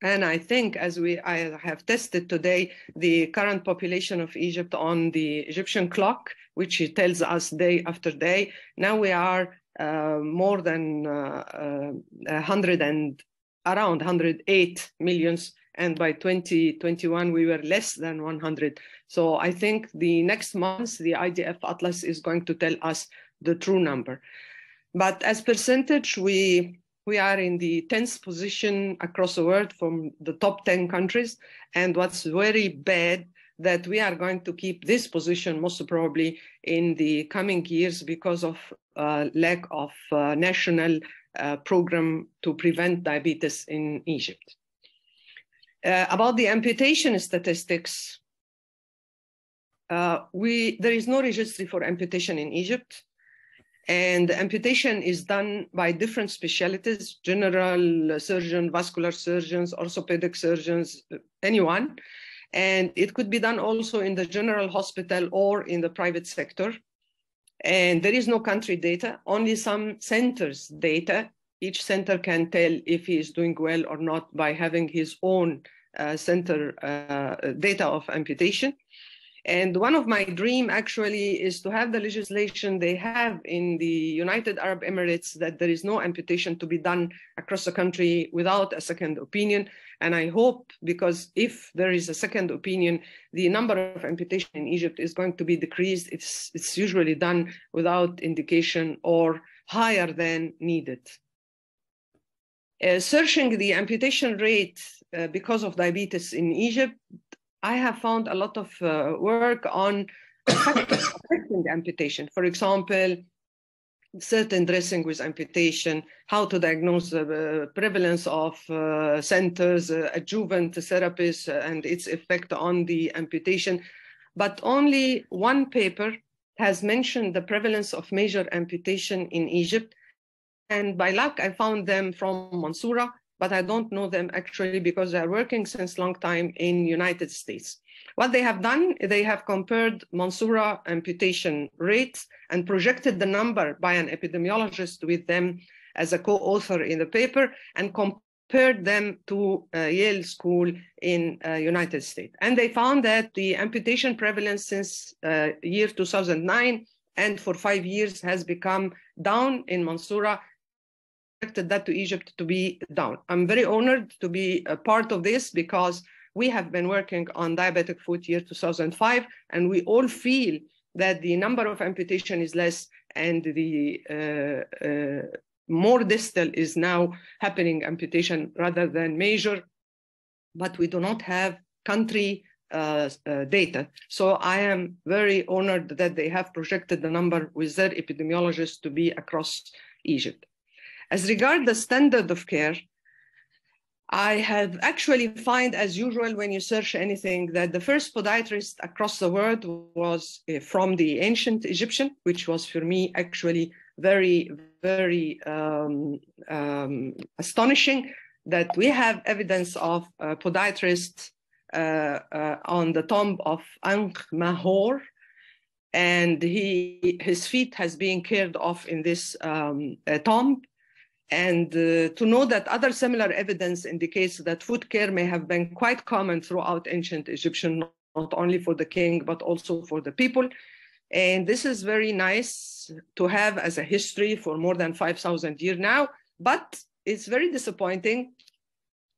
And I think, as I have tested today, the current population of Egypt on the Egyptian clock, which tells us day after day, now we are more than around 108 million and by 2021 we were less than 100. So I think the next month the IDF Atlas is going to tell us the true number. But as percentage, we are in the 10th position across the world from the top 10 countries. And what's very bad that we are going to keep this position most probably in the coming years because of lack of national program to prevent diabetes in Egypt. About the amputation statistics, there is no registry for amputation in Egypt. And amputation is done by different specialties, general surgeon, vascular surgeons, orthopedic surgeons, anyone. And it could be done also in the general hospital or in the private sector. And there is no country data, only some centers' data. Each center can tell if he is doing well or not by having his own center data of amputation. And one of my dreams actually is to have the legislation they have in the United Arab Emirates that there is no amputation to be done across the country without a second opinion. And I hope, because if there is a second opinion, the number of amputation in Egypt is going to be decreased. It's usually done without indication or higher than needed. Searching the amputation rate because of diabetes in Egypt, I have found a lot of work on factors affecting amputation. For example, certain dressing with amputation, how to diagnose the prevalence of centers, adjuvant therapies, and its effect on the amputation. But only one paper has mentioned the prevalence of major amputation in Egypt. And by luck, I found them from Mansoura, but I don't know them actually because they're working since long time in United States. What they have done, they have compared Mansoura amputation rates and projected the number by an epidemiologist with them as a co-author in the paper and compared them to Yale School in United States. And they found that the amputation prevalence since year 2009 and for 5 years has become down in Mansoura, that to Egypt to be down. I'm very honored to be a part of this because we have been working on diabetic foot year 2005 and we all feel that the number of amputation is less and the more distal is now happening amputation rather than major, but we do not have country data. So I am very honored that they have projected the number with their epidemiologists to be across Egypt. As regards the standard of care, I have actually find, as usual, when you search anything, that the first podiatrist across the world was from the ancient Egyptian, which was for me actually very, very astonishing that we have evidence of podiatrists on the tomb of Ankh-Mahor, and his feet has been cared of in this tomb. And to know that other similar evidence indicates that foot care may have been quite common throughout ancient Egyptian, not only for the king, but also for the people. And this is very nice to have as a history for more than 5,000 years now, but it's very disappointing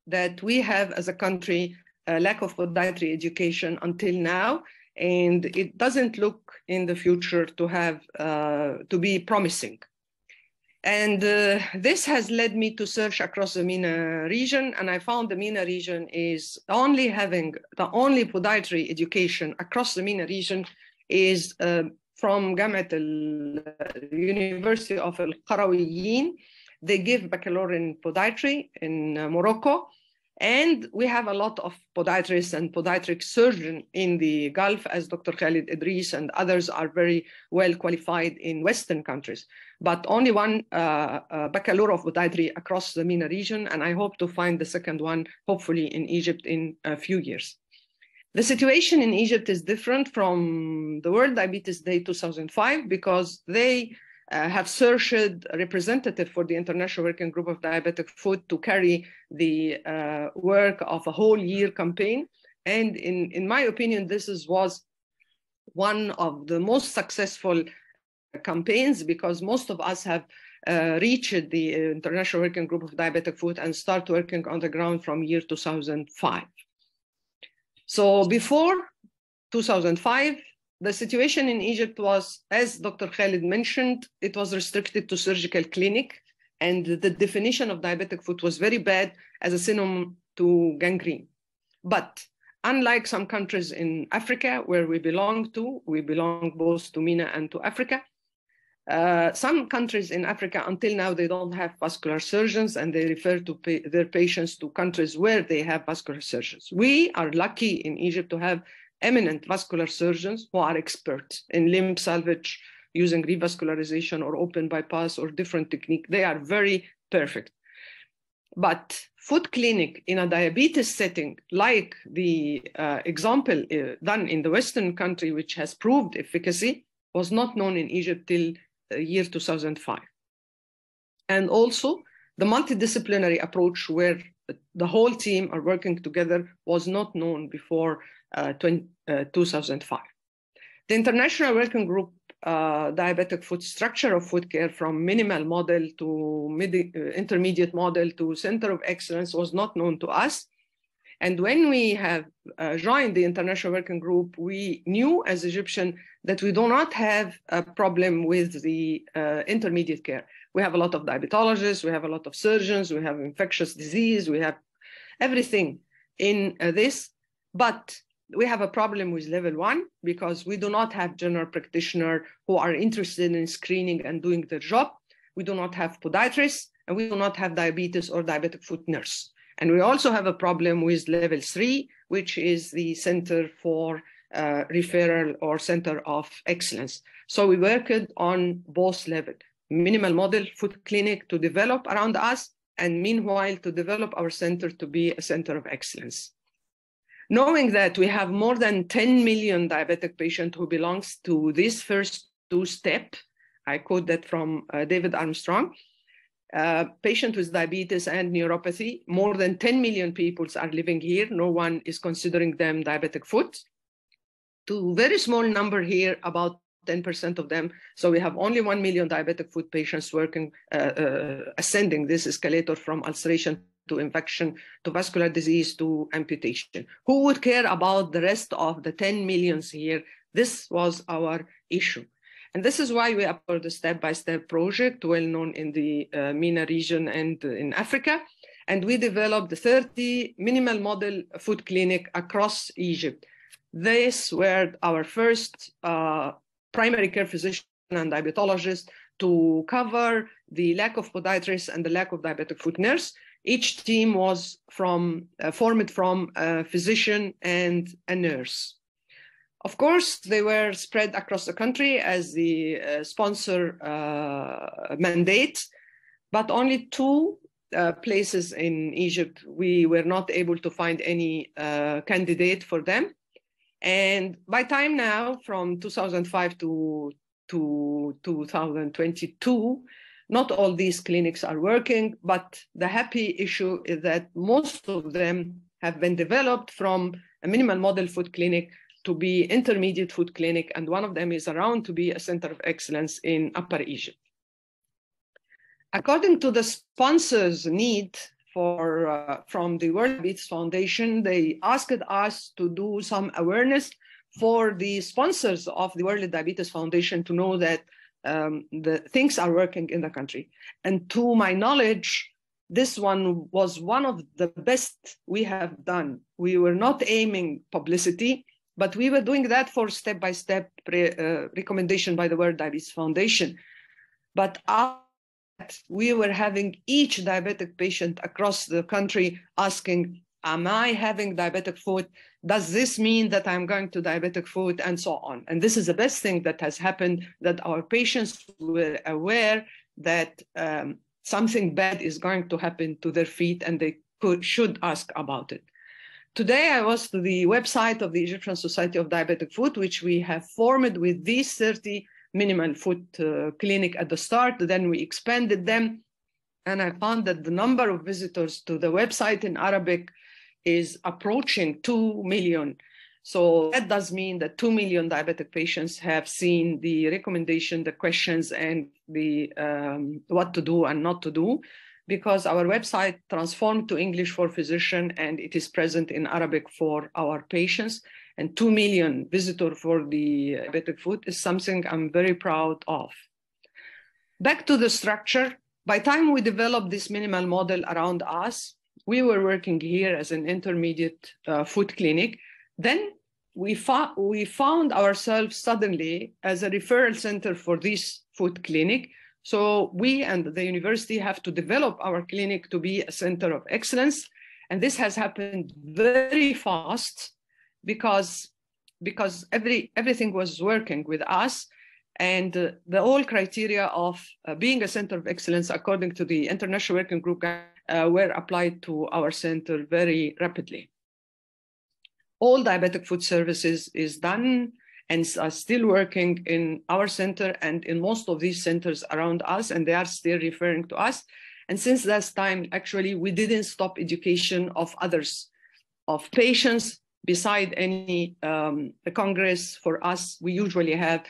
that we have as a country a lack of podiatry education until now. And it doesn't look in the future to have, to be promising. And this has led me to search across the MENA region, and I found the MENA region is only having the only podiatry education across the MENA region is from Gamat University of Al-Qarawiyyin. They give baccalaureate in podiatry in Morocco, and we have a lot of podiatrists and podiatric surgeons in the Gulf, as Dr. Khaled Edrees and others are very well qualified in Western countries. But only one baccalaureate of podiatry across the MENA region, and I hope to find the second one, hopefully in Egypt in a few years. The situation in Egypt is different from the World Diabetes Day 2005 because they have searched a representative for the International Working Group of Diabetic Foot to carry the work of a whole year campaign. And in my opinion, this was one of the most successful campaigns because most of us have reached the International Working Group of Diabetic Foot and start working on the ground from year 2005. So before 2005, the situation in Egypt was, as Dr. Khaled mentioned, it was restricted to surgical clinic, and the definition of diabetic foot was very bad as a synonym to gangrene. But unlike some countries in Africa where we belong both to MENA and to Africa. Some countries in Africa until now, they don't have vascular surgeons and they refer to their patients to countries where they have vascular surgeons. We are lucky in Egypt to have eminent vascular surgeons who are experts in limb salvage using revascularization or open bypass or different technique. They are very perfect. But foot clinic in a diabetes setting, like the example done in the Western country, which has proved efficacy, was not known in Egypt till year 2005. And also the multidisciplinary approach where the whole team are working together was not known before 2005. The International Working Group diabetic foot structure of foot care from minimal model to intermediate model to center of excellence was not known to us. And when we have joined the International Working Group, we knew as Egyptian that we do not have a problem with the intermediate care. We have a lot of diabetologists, we have a lot of surgeons, we have infectious disease, we have everything in this, but we have a problem with level one because we do not have general practitioners who are interested in screening and doing their job. We do not have podiatrists, and we do not have diabetes or diabetic foot nurse. And we also have a problem with level three, which is the center for referral or center of excellence. So we worked on both levels, minimal model foot clinic to develop around us, and meanwhile to develop our center to be a center of excellence. Knowing that we have more than 10 million diabetic patients who belongs to this first two step, I quote that from David Armstrong, patients with diabetes and neuropathy, more than 10 million people are living here. No one is considering them diabetic foot. To very small number here, about 10% of them. So we have only 1 million diabetic foot patients working, ascending this escalator from ulceration to infection, to vascular disease, to amputation. Who would care about the rest of the 10 millions here? This was our issue. And this is why we approached the step-by-step project, well known in the MENA region and in Africa. And we developed the 30 minimal model foot clinic across Egypt. These were our first primary care physician and diabetologist to cover the lack of podiatrists and the lack of diabetic foot nurse. Each team was formed from a physician and a nurse. Of course, they were spread across the country as the sponsor mandate, but only two places in Egypt, we were not able to find any candidate for them. And by time now, from 2005 to 2022, not all these clinics are working, but the happy issue is that most of them have been developed from a minimal model foot clinic to be intermediate foot clinic, and one of them is around to be a center of excellence in Upper Egypt. According to the sponsors' need for from the World Diabetes Foundation, they asked us to do some awareness for the sponsors of the World Diabetes Foundation to know that the things are working in the country. And to my knowledge, this one was one of the best we have done. We were not aiming publicity, but we were doing that for step-by-step recommendation by the World Diabetes Foundation. But after that, we were having each diabetic patient across the country asking, am I having diabetic foot? Does this mean that I'm going to diabetic foot? And so on. And this is the best thing that has happened, that our patients were aware that something bad is going to happen to their feet and they should ask about it. Today, I was to the website of the Egyptian Society of Diabetic Foot, which we have formed with these 30 minimal foot clinic at the start. Then we expanded them. And I found that the number of visitors to the website in Arabic is approaching 2 million. So that does mean that 2 million diabetic patients have seen the recommendation, the questions, and the what to do and not to do, because our website transformed to English for physician and it is present in Arabic for our patients. And 2 million visitors for the diabetic foot is something I'm very proud of. Back to the structure. By the time we developed this minimal model around us, we were working here as an intermediate foot clinic. Then we found ourselves suddenly as a referral center for this foot clinic. So we and the university have to develop our clinic to be a center of excellence. And this has happened very fast because everything was working with us. And the whole criteria of being a center of excellence according to the International Working Group were applied to our center very rapidly. All diabetic foot services is done and are still working in our center and in most of these centers around us, and they are still referring to us. And since that time, actually, we didn't stop education of others, of patients. Beside any congress for us, we usually have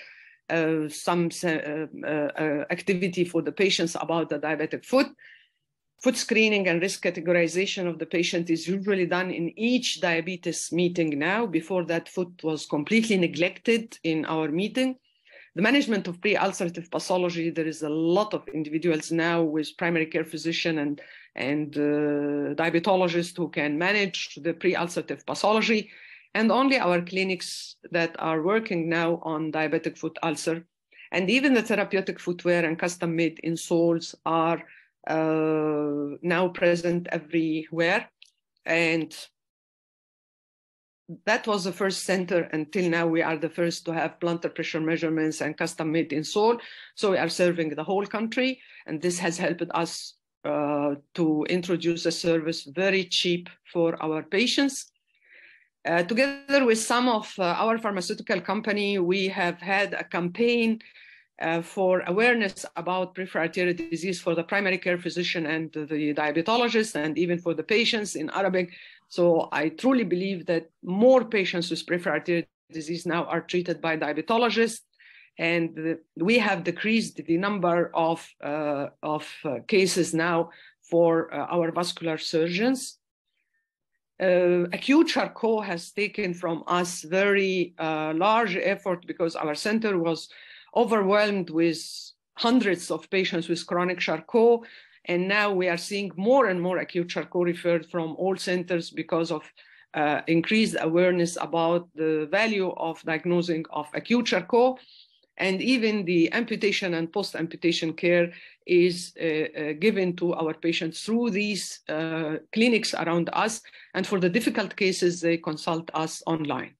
some activity for the patients about the diabetic foot. Foot screening and risk categorization of the patient is usually done in each diabetes meeting now. Before that, foot was completely neglected in our meeting. The management of pre-ulcerative pathology, there is a lot of individuals now with primary care physician and diabetologists who can manage the pre-ulcerative pathology. And only our clinics that are working now on diabetic foot ulcer. And even the therapeutic footwear and custom-made insoles are now present everywhere. And that was the first center. Until now, we are the first to have plantar pressure measurements and custom-made insole. So we are serving the whole country. And this has helped us to introduce a service very cheap for our patients. Together with some of our pharmaceutical company, we have had a campaign for awareness about peripheral arterial disease for the primary care physician and the diabetologist, and even for the patients in Arabic. So I truly believe that more patients with peripheral arterial disease now are treated by diabetologists, and we have decreased the number of cases now for our vascular surgeons. Acute Charcot has taken from us very large effort because our center was overwhelmed with hundreds of patients with chronic Charcot. And now we are seeing more and more acute Charcot referred from all centers because of increased awareness about the value of diagnosing of acute Charcot. And even the amputation and post-amputation care is given to our patients through these clinics around us. And for the difficult cases, they consult us online.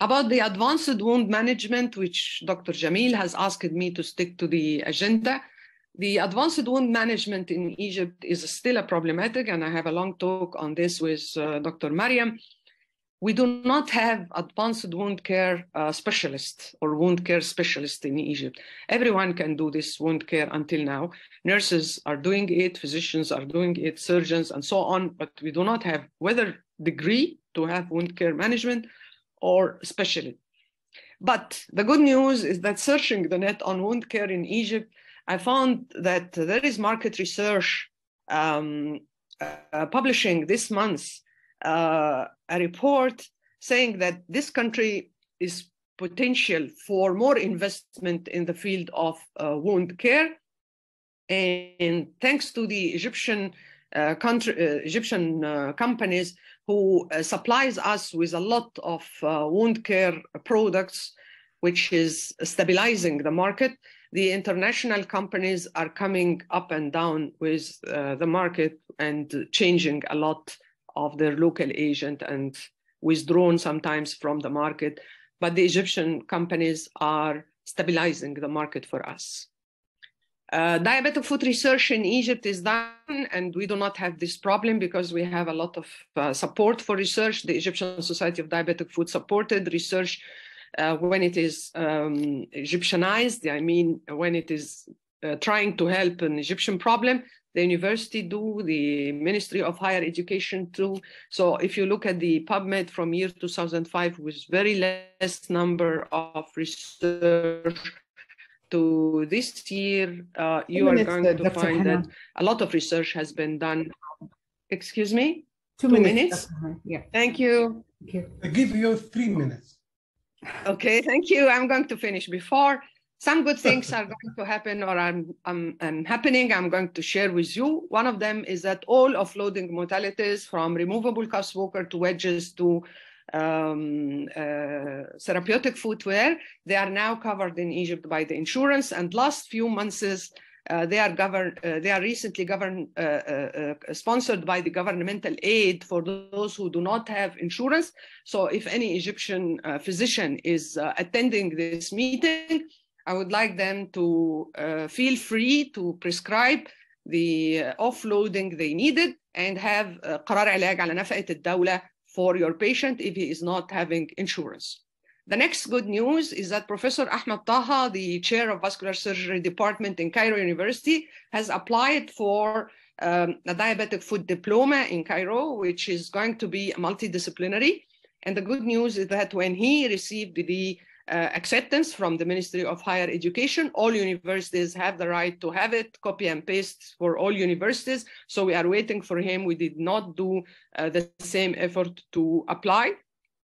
About the advanced wound management, which Dr. Jamil has asked me to stick to the agenda. The advanced wound management in Egypt is still a problematic, and I have a long talk on this with Dr. Mariam. We do not have advanced wound care specialists or wound care specialists in Egypt. Everyone can do this wound care until now. Nurses are doing it, physicians are doing it, surgeons and so on, but we do not have whether degree to have wound care management or specialty. But the good news is that searching the net on wound care in Egypt, I found that there is market research publishing this month a report saying that this country is potential for more investment in the field of wound care. And thanks to the Egyptian companies who supplies us with a lot of wound care products, which is stabilizing the market, the international companies are coming up and down with the market and changing a lot of their local agent and withdrawn sometimes from the market. But the Egyptian companies are stabilizing the market for us. Diabetic foot research in Egypt is done, and we do not have this problem because we have a lot of support for research. The Egyptian Society of Diabetic Foot supported research when it is Egyptianized, I mean, when it is trying to help an Egyptian problem. The university do, the Ministry of Higher Education too. So if you look at the PubMed from year 2005, with very less number of research to this year, you are going to find that a lot of research has been done. Excuse me? 2 minutes? Yeah. Thank you. I give you 3 minutes. Okay, thank you. I'm going to finish before. Some good things are going to happen or happening. I'm going to share with you. One of them is that all offloading modalities, from removable cuff walker to wedges to therapeutic footwear, they are now covered in Egypt by the insurance. And last few months, they are recently sponsored by the governmental aid for those who do not have insurance. So if any Egyptian physician is attending this meeting, I would like them to feel free to prescribe the offloading they needed and have قرار علاج على نفقة الدولة for your patient if he is not having insurance. The next good news is that Professor Ahmed Taha, the chair of vascular surgery department in Cairo University, has applied for a diabetic foot diploma in Cairo, which is going to be multidisciplinary. And the good news is that when he received the acceptance from the Ministry of Higher Education, all universities have the right to have it, copy and paste for all universities. So we are waiting for him. We did not do the same effort to apply.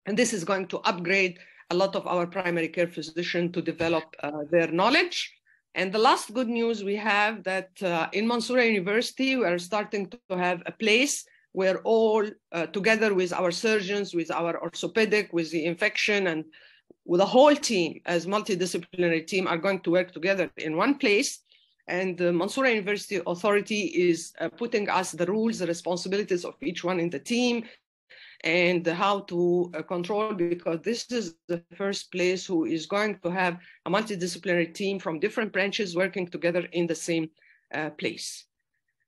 And this is going to upgrade a lot of our primary care physicians to develop their knowledge. And the last good news we have that in Mansoura University, we are starting to have a place where all, together with our surgeons, with our orthopedic, with the infection, and with the whole team as multidisciplinary team are going to work together in one place. And the Mansoura University Authority is putting us the rules, the responsibilities of each one in the team, and how to control, because this is the first place who is going to have a multidisciplinary team from different branches working together in the same place.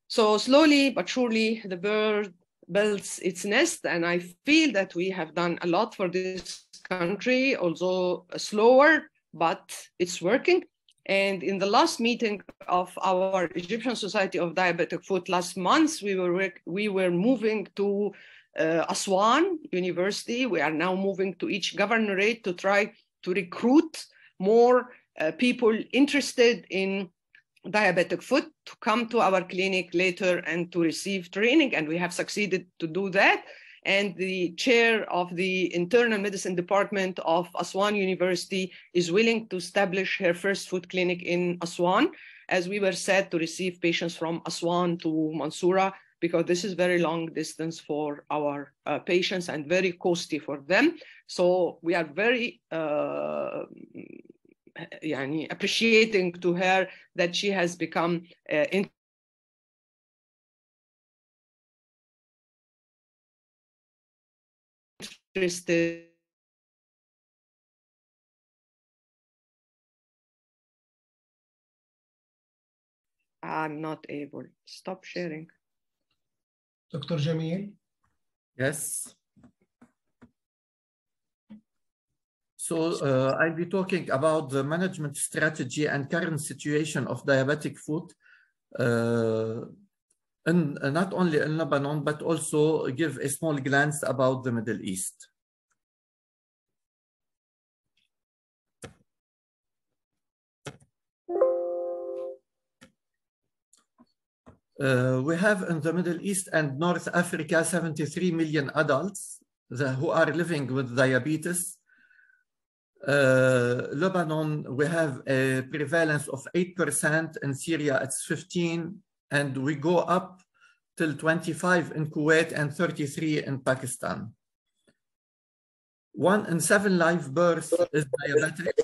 So slowly but surely the bird builds its nest, and I feel that we have done a lot for this country, although slower, but it's working. And in the last meeting of our Egyptian Society of Diabetic Foot last month, we were moving to Aswan University. We are now moving to each governorate to try to recruit more people interested in diabetic foot to come to our clinic later and to receive training, and we have succeeded to do that. And the chair of the internal medicine department of Aswan University is willing to establish her first foot clinic in Aswan, as we were set to receive patients from Aswan to Mansoura, because this is very long distance for our patients and very costly for them. So we are very appreciating to her that she has become interested . I'm not able to stop sharing. Dr. Jamil? Yes. So I'll be talking about the management strategy and current situation of diabetic foot, and not only in Lebanon, but also give a small glance about the Middle East. We have in the Middle East and North Africa 73 million adults who are living with diabetes. Lebanon, we have a prevalence of 8%. In Syria, it's 15%. And we go up till 25% in Kuwait and 33% in Pakistan. 1 in 7 live births is diabetic.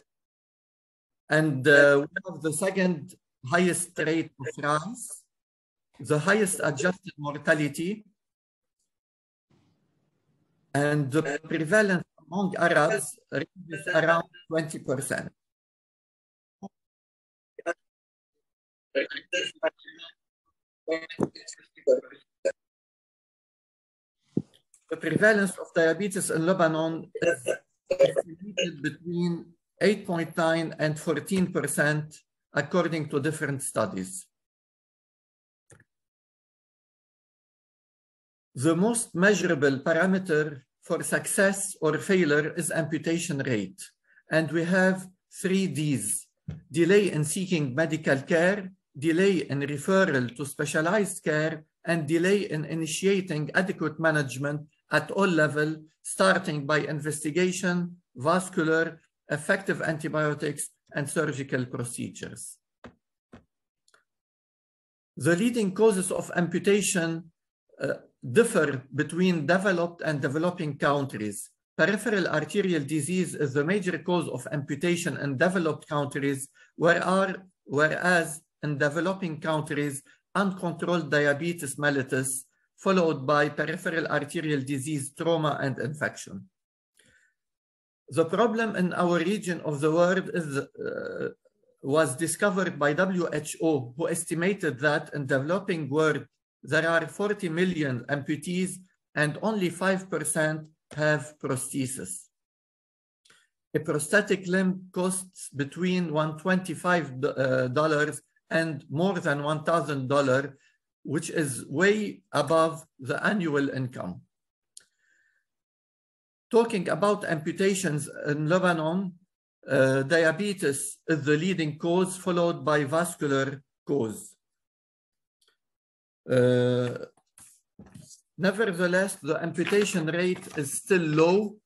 And we have the second highest rate of France, the highest adjusted mortality, and the prevalence among Arabs is around 20%. The prevalence of diabetes in Lebanon is between 8.9% and 14%, according to different studies. The most measurable parameter for success or failure is amputation rate. And we have 3 Ds: delay in seeking medical care, delay in referral to specialized care, and delay in initiating adequate management at all levels, starting by investigation, vascular, effective antibiotics, and surgical procedures. The leading causes of amputation differ between developed and developing countries. Peripheral arterial disease is the major cause of amputation in developed countries, whereas in developing countries, uncontrolled diabetes mellitus, followed by peripheral arterial disease, trauma, and infection. The problem in our region of the world is, was discovered by WHO, who estimated that in developing world, there are 40 million amputees and only 5% have prosthesis. A prosthetic limb costs between $125 and more than $1,000, which is way above the annual income. Talking about amputations in Lebanon, diabetes is the leading cause, followed by vascular cause. Nevertheless, the amputation rate is still low.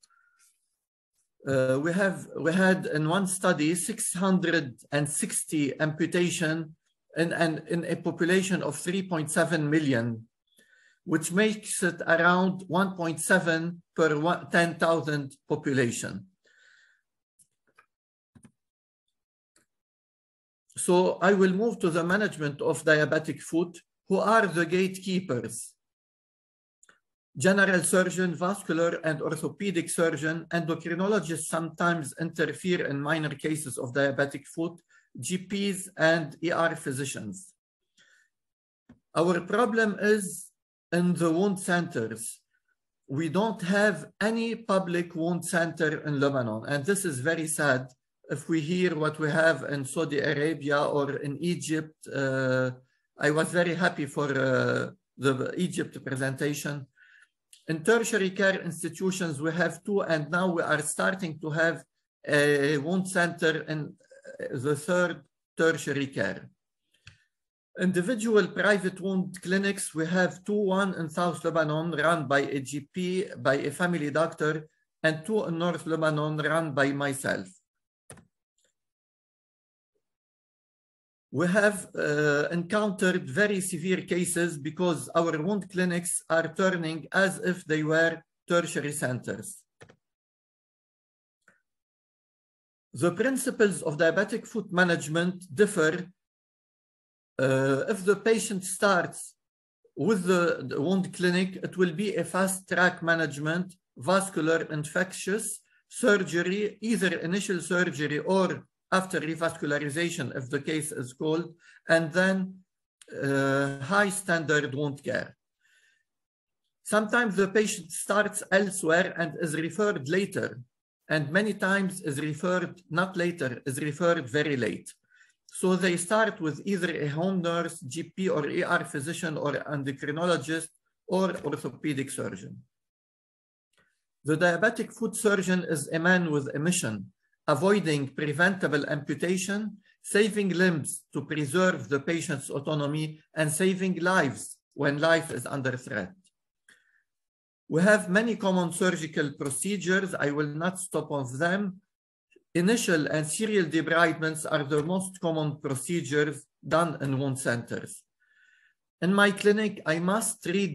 We had in one study 660 amputation in a population of 3.7 million, which makes it around 1.7 per 10,000 population. So I will move to the management of diabetic foot, who are the gatekeepers: general surgeon, vascular and orthopedic surgeon, endocrinologists sometimes interfere in minor cases of diabetic foot, GPs and ER physicians. Our problem is in the wound centers. We don't have any public wound center in Lebanon, and this is very sad if we hear what we have in Saudi Arabia or in Egypt. I was very happy for the Egypt presentation. In tertiary care institutions, we have 2, and now we are starting to have a wound center in the 3rd tertiary care. Individual private wound clinics, we have 2, 1 in South Lebanon run by a GP, by a family doctor, and 2 in North Lebanon run by myself. We have encountered very severe cases because our wound clinics are turning as if they were tertiary centers. The principles of diabetic foot management differ. If the patient starts with the wound clinic, it will be a fast track management, vascular, infectious, surgery, either initial surgery or after revascularization, if the case is called, and then high standard wound care. Sometimes the patient starts elsewhere and is referred later, and many times is referred, not later, is referred very late. So they start with either a home nurse, GP or ER physician or endocrinologist or orthopedic surgeon. The diabetic foot surgeon is a man with a mission: avoiding preventable amputation, saving limbs to preserve the patient's autonomy, and saving lives when life is under threat. We have many common surgical procedures. I will not stop on them. Initial and serial debridements are the most common procedures done in wound centers. In my clinic, I must read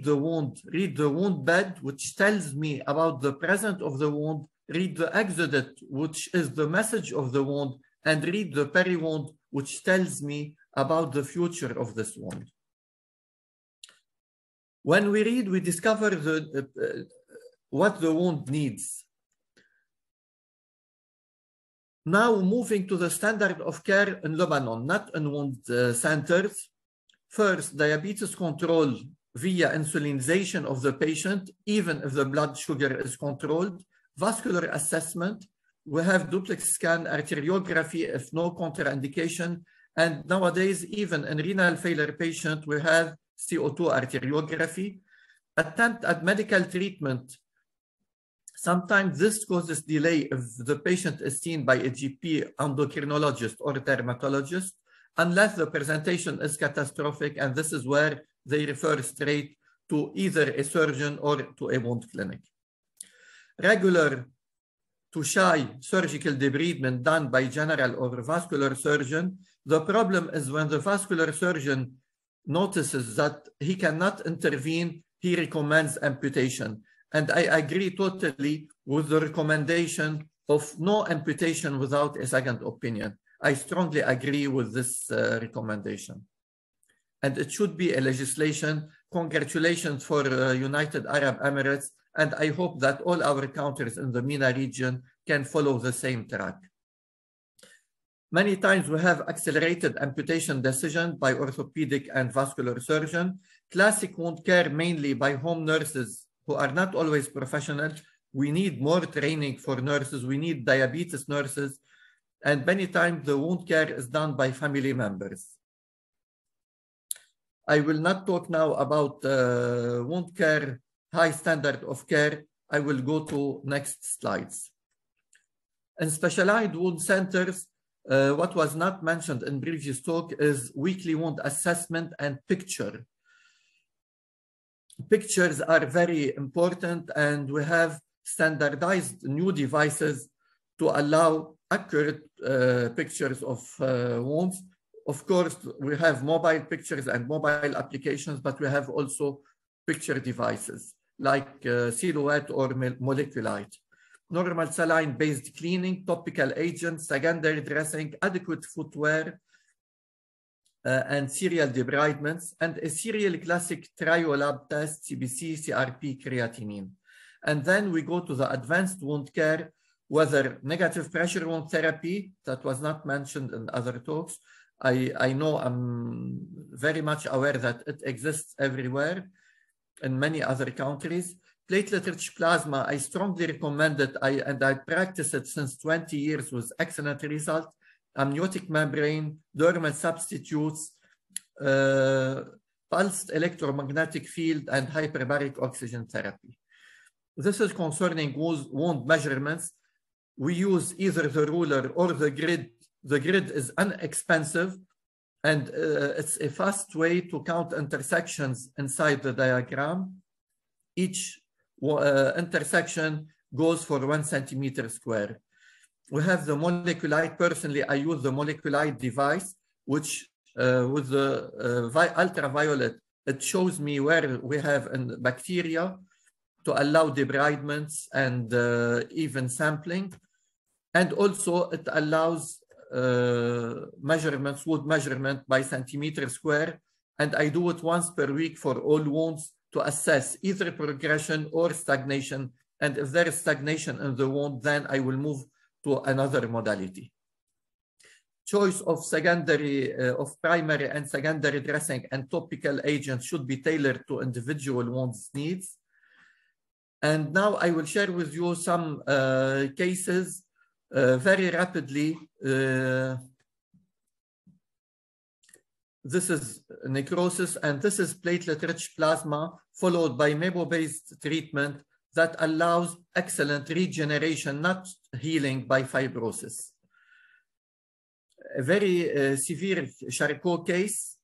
the wound bed, which tells me about the presence of the wound, read the exudate, which is the message of the wound, and read the periwound, which tells me about the future of this wound. When we read, we discover what the wound needs. Now moving to the standard of care in Lebanon, not in wound centers. First, diabetes control via insulinization of the patient, even if the blood sugar is controlled. Vascular assessment, we have duplex scan arteriography if no contraindication, And nowadays, even in renal failure patients, we have CO2 arteriography. Attempt at medical treatment. Sometimes this causes delay if the patient is seen by a GP, endocrinologist, or dermatologist, unless the presentation is catastrophic, and this is where they refer straight to either a surgeon or to a wound clinic. Regular to shy surgical debridement done by general or vascular surgeon. The problem is when the vascular surgeon notices that he cannot intervene, he recommends amputation. And I agree totally with the recommendation of no amputation without a second opinion. I strongly agree with this recommendation. And it should be a legislation. Congratulations for United Arab Emirates. And I hope that all our countries in the MENA region can follow the same track. Many times we have accelerated amputation decision by orthopedic and vascular surgeon, classic wound care mainly by home nurses who are not always professional. We need more training for nurses. We need diabetes nurses. And many times the wound care is done by family members. I will not talk now about wound care, high standard of care. I will go to next slides. In specialized wound centers, what was not mentioned in previous talk is weekly wound assessment and picture. Pictures are very important, and we have standardized new devices to allow accurate pictures of wounds. Of course, we have mobile pictures and mobile applications, but we have also picture devices like silhouette or moleculite. Normal saline-based cleaning, topical agents, secondary dressing, adequate footwear, and serial debridements, and a serial classic triolab test, CBC, CRP, creatinine. And then we go to the advanced wound care, whether negative pressure wound therapy, that was not mentioned in other talks. I know I'm very much aware that it exists everywhere in many other countries. Platelet-rich plasma, I strongly recommend it, and I practice it since 20 years with excellent result. Amniotic membrane, dermal substitutes, pulsed electromagnetic field, and hyperbaric oxygen therapy. This is concerning wound measurements. We use either the ruler or the grid. The grid is inexpensive, and it's a fast way to count intersections inside the diagram. Each intersection goes for 1 centimeter square. We have the moleculite. Personally, I use the moleculite device, which with the ultraviolet, it shows me where we have bacteria to allow debridements and even sampling. And also it allows measurements, wound measurement by centimeter square. And I do it once per week for all wounds to assess either progression or stagnation. And if there is stagnation in the wound, then I will move to another modality. Choice of primary and secondary dressing and topical agents should be tailored to individual wounds needs. And now I will share with you some cases very rapidly. This is necrosis, and this is platelet-rich plasma followed by MABO-based treatment that allows excellent regeneration, not healing by fibrosis. A very severe Charcot case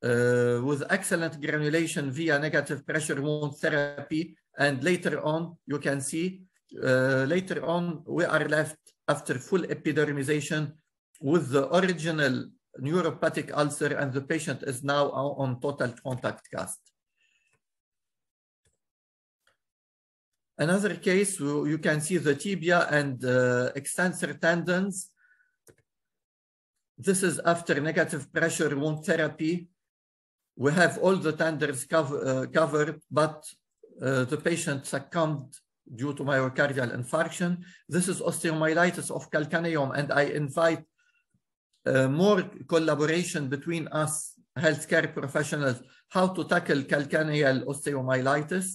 with excellent granulation via negative pressure wound therapy. And later on, you can see, later on, we are left after full epidermization with the original neuropathic ulcer, and the patient is now on total contact cast. Another case, you can see the tibia and extensor tendons. This is after negative pressure wound therapy. We have all the tendons covered, but the patient succumbed due to myocardial infarction. This is osteomyelitis of calcaneum, and I invite more collaboration between us, healthcare professionals, how to tackle calcaneal osteomyelitis.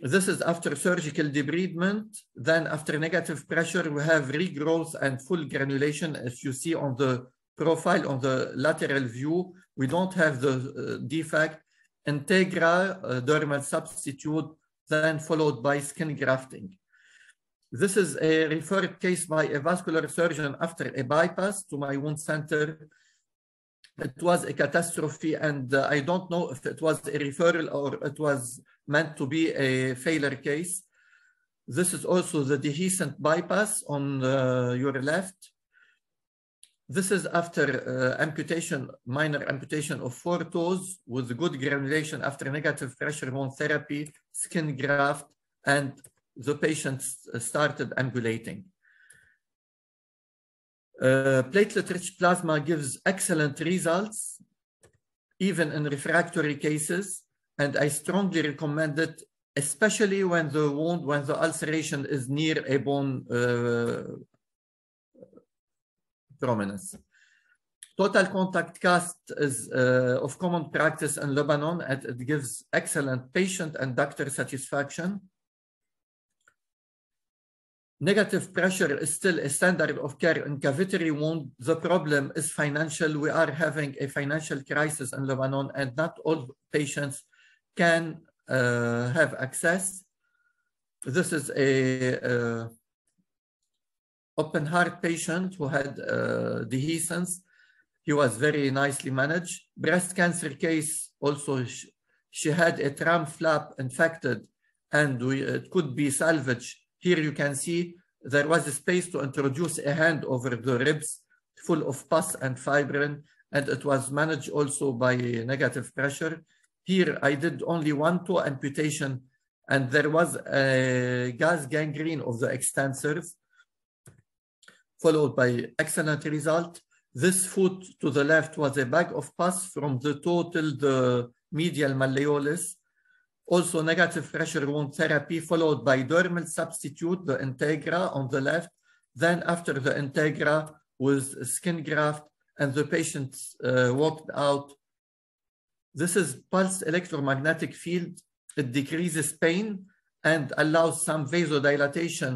This is after surgical debridement. Then after negative pressure, we have regrowth and full granulation, as you see on the profile on the lateral view, we don't have the defect, integral dermal substitute, then followed by skin grafting. This is a referred case by a vascular surgeon after a bypass to my wound center. It was a catastrophe, and I don't know if it was a referral or it was meant to be a failure case. This is also the dehiscent bypass on your left. This is after amputation, minor amputation of 4 toes with good granulation after negative pressure wound therapy, skin graft, and the patient started ambulating. Platelet-rich plasma gives excellent results, even in refractory cases, and I strongly recommend it, especially when the wound, when the ulceration is near a bone prominence. Total contact cast is of common practice in Lebanon, and it gives excellent patient and doctor satisfaction. Negative pressure is still a standard of care in cavitary wound. The problem is financial. We are having a financial crisis in Lebanon, and not all patients can have access. This is a open heart patient who had dehiscence. He was very nicely managed. Breast cancer case also, she had a tram flap infected, and it could be salvaged. Here you can see there was a space to introduce a hand over the ribs full of pus and fibrin, and it was managed also by negative pressure. Here I did only one toe amputation, and there was a gas gangrene of the extensors, followed by excellent result. This foot to the left was a bag of pus from the toe till the medial malleolus. Also negative pressure wound therapy, followed by dermal substitute, the Integra on the left. Then after the Integra with skin graft, and the patient walked out. This is pulsed electromagnetic field. It decreases pain and allows some vasodilatation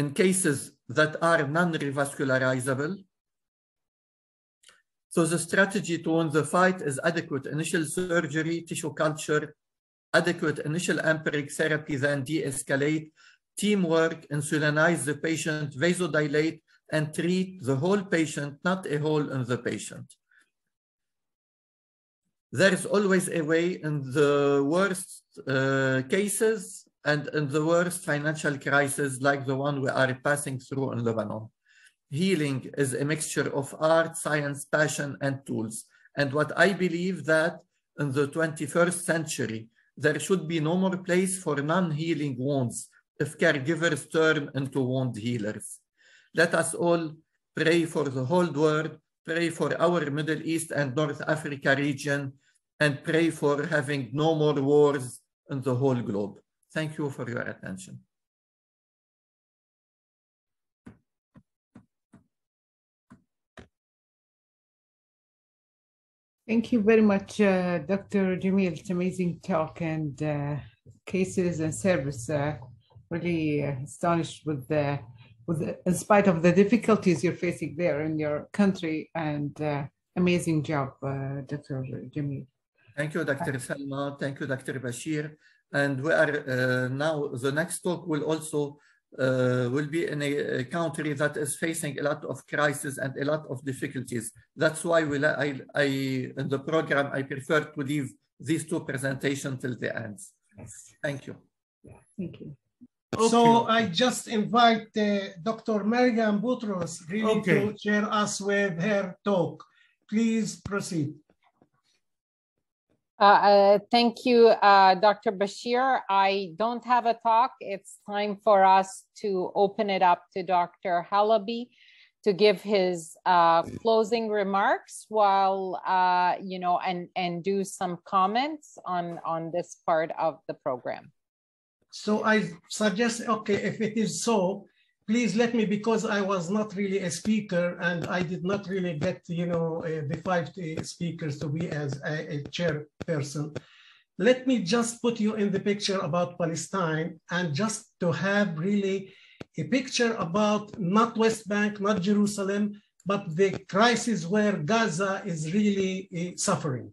in cases that are non-revascularizable. So the strategy to win the fight is adequate initial surgery, tissue culture, adequate initial empiric therapy, then de-escalate, teamwork, insulinize the patient, vasodilate, and treat the whole patient, not a hole in the patient. There's always a way in the worst cases and in the worst financial crisis like the one we are passing through in Lebanon. Healing is a mixture of art, science, passion, and tools. And what I believe that in the 21st century, there should be no more place for non-healing wounds if caregivers turn into wound healers. Let us all pray for the whole world, pray for our Middle East and North Africa region, and pray for having no more wars in the whole globe. Thank you for your attention. Thank you very much, Dr. Jamil. It's amazing talk and cases and service. Really astonished with the, in spite of the difficulties you're facing there in your country. And amazing job, Dr. Jamil. Thank you, Dr. Salma. Thank you, Dr. Bashir. And we are now, the next talk will also will be in a country that is facing a lot of crisis and a lot of difficulties. That's why in the program, I prefer to leave these two presentations till the end. Yes. Thank you. Yeah, thank you. Okay. So I just invite Dr. Mariam Botros really to share us with her talk. Please proceed. Thank you, Dr. Bashir. I don't have a talk. It's time for us to open it up to Dr. Halabi to give his closing remarks while, you know, and do some comments on this part of the program. So I suggest, okay, if it is so, please let me, because I was not really a speaker and I did not really get, you know, the 5 speakers to be as a chairperson. Let me just put you in the picture about Palestine and just to have really a picture about not West Bank, not Jerusalem, but the crisis where Gaza is really suffering.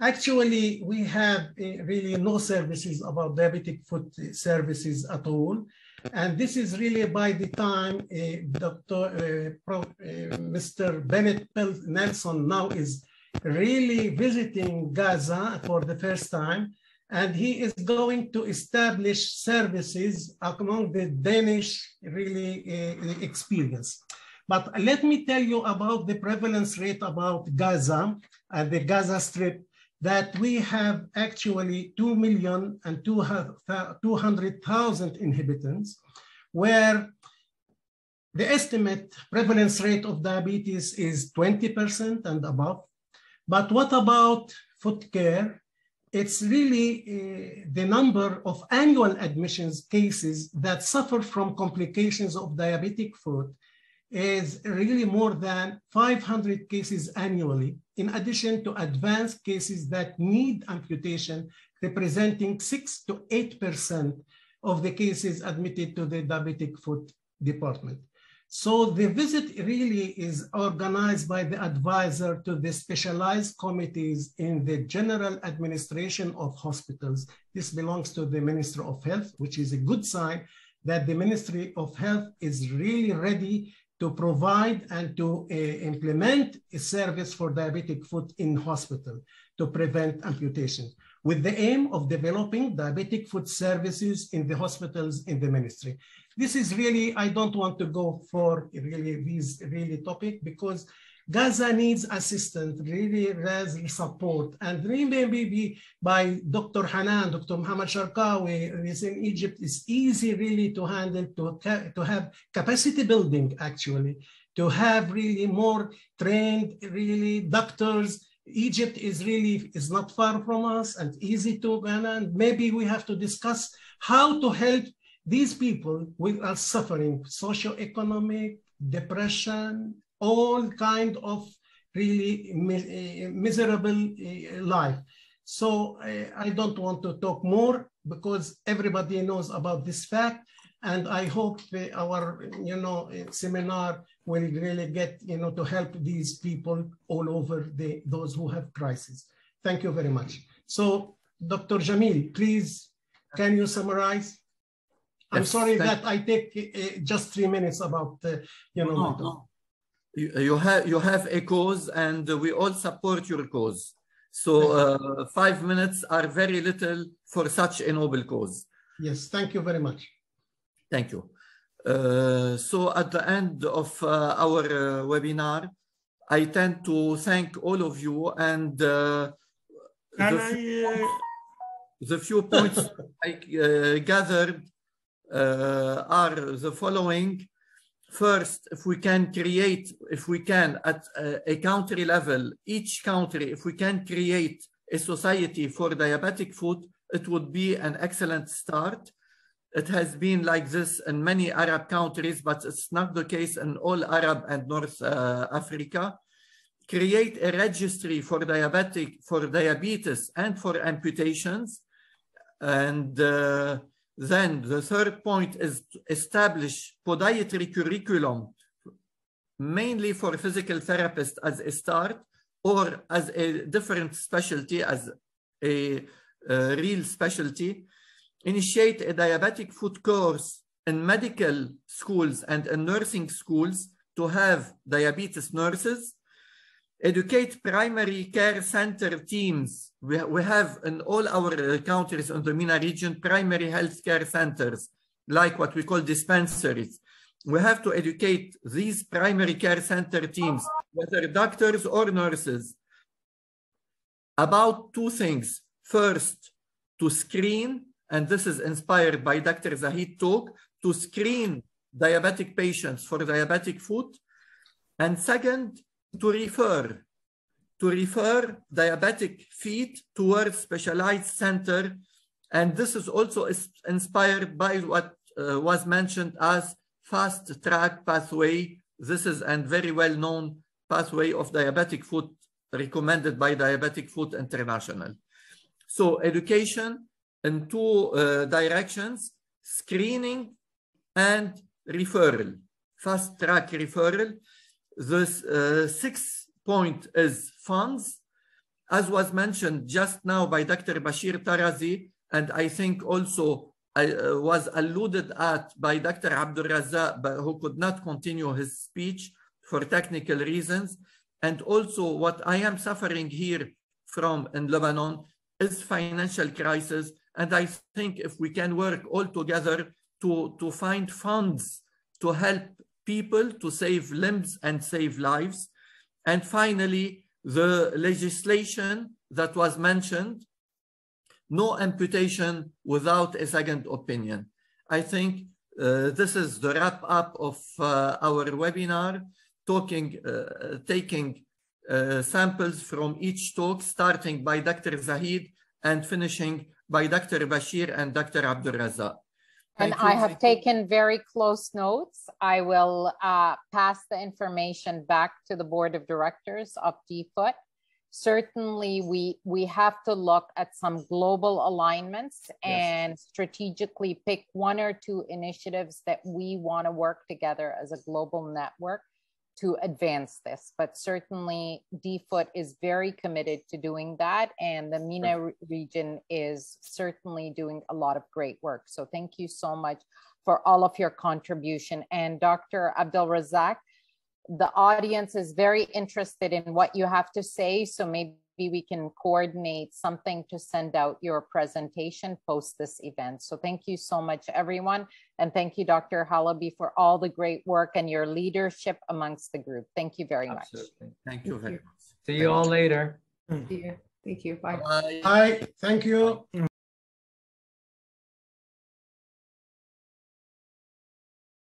Actually, we have really no services about diabetic foot services at all. And this is really by the time Mr. Bennett Nelson now is really visiting Gaza for the first time. And he is going to establish services among the Danish really experience. But let me tell you about the prevalence rate about Gaza and the Gaza Strip, that we have actually 2,200,000 inhabitants, where the estimate prevalence rate of diabetes is 20% and above. But what about foot care? It's really the number of annual admissions cases that suffer from complications of diabetic foot is really more than 500 cases annually, in addition to advanced cases that need amputation, representing 6 to 8% of the cases admitted to the diabetic foot department. So the visit really is organized by the advisor to the specialized committees in the general administration of hospitals. This belongs to the Ministry of Health, which is a good sign that the Ministry of Health is really ready to provide and to implement a service for diabetic foot in hospital to prevent amputation, with the aim of developing diabetic foot services in the hospitals in the ministry. This is really, I don't want to go for really these really topic, because Gaza needs assistance, really support, and maybe by Dr. Hanan, Dr. Muhammad Sharqawi is in Egypt, it's easy really to handle, to have capacity building actually, to have really more trained really doctors. Egypt is really, is not far from us and easy to, and maybe we have to discuss how to help these people who are suffering socioeconomic, depression, all kind of really miserable life. So I don't want to talk more, because everybody knows about this fact, and I hope our seminar will really get to help these people all over those who have crisis. Thank you very much. So Dr. Jamil, please, can you summarize? I'm sorry that I take just 3 minutes about You have a cause, and we all support your cause. So 5 minutes are very little for such a noble cause. Yes, thank you very much. Thank you. So at the end of our webinar, I tend to thank all of you, and the few points I gathered are the following. First, if we can at a country level, each country, if we can create a society for diabetic foot, it would be an excellent start. It has been like this in many Arab countries, but it's not the case in all Arab and North Africa. Create a registry for diabetes and for amputations. And then the third point is establish podiatry curriculum, mainly for physical therapists as a start, or as a different specialty, as a real specialty. Initiate a diabetic foot course in medical schools and in nursing schools to have diabetes nurses. Educate primary care center teams. We have in all our countries in the MENA region primary health care centers, like what we call dispensaries. We have to educate these primary care center teams, whether doctors or nurses, about two things. First, to screen, and this is inspired by Dr. Zahid's talk, to screen diabetic patients for diabetic foot. And second, to refer diabetic feet towards specialized center. And this is also inspired by what was mentioned as fast track pathway. This is a very well-known pathway of diabetic foot recommended by Diabetic Foot International. So education in two directions, screening and referral, fast track referral. The sixth point is funds. As was mentioned just now by Dr. Bashir Tarazi, and I think also was alluded at by Dr. Abdul Razzak, but who could not continue his speech for technical reasons. And also what I am suffering here from in Lebanon is financial crisis. And I think if we can work all together to find funds to help people to save limbs and save lives. And finally, the legislation that was mentioned, no amputation without a second opinion. I think this is the wrap up of our webinar, taking samples from each talk, starting by Dr. Zahid and finishing by Dr. Bashir and Dr. Abdul Razzak. And I have taken very close notes. I will pass the information back to the board of directors of D-Foot. Certainly, we have to look at some global alignments and strategically pick one or two initiatives that we want to work together as a global network to advance this. But certainly, D-Foot is very committed to doing that. And the MENA region is certainly doing a lot of great work. So thank you so much for all of your contribution. And Dr. Abdul Razzak, the audience is very interested in what you have to say. So maybe we can coordinate something to send out your presentation post this event. So thank you so much, everyone. And thank you, Dr. Halabi, for all the great work and your leadership amongst the group. Thank you very much. Thank you very much. See you all later. See you. Thank you. Bye. Bye. Thank you.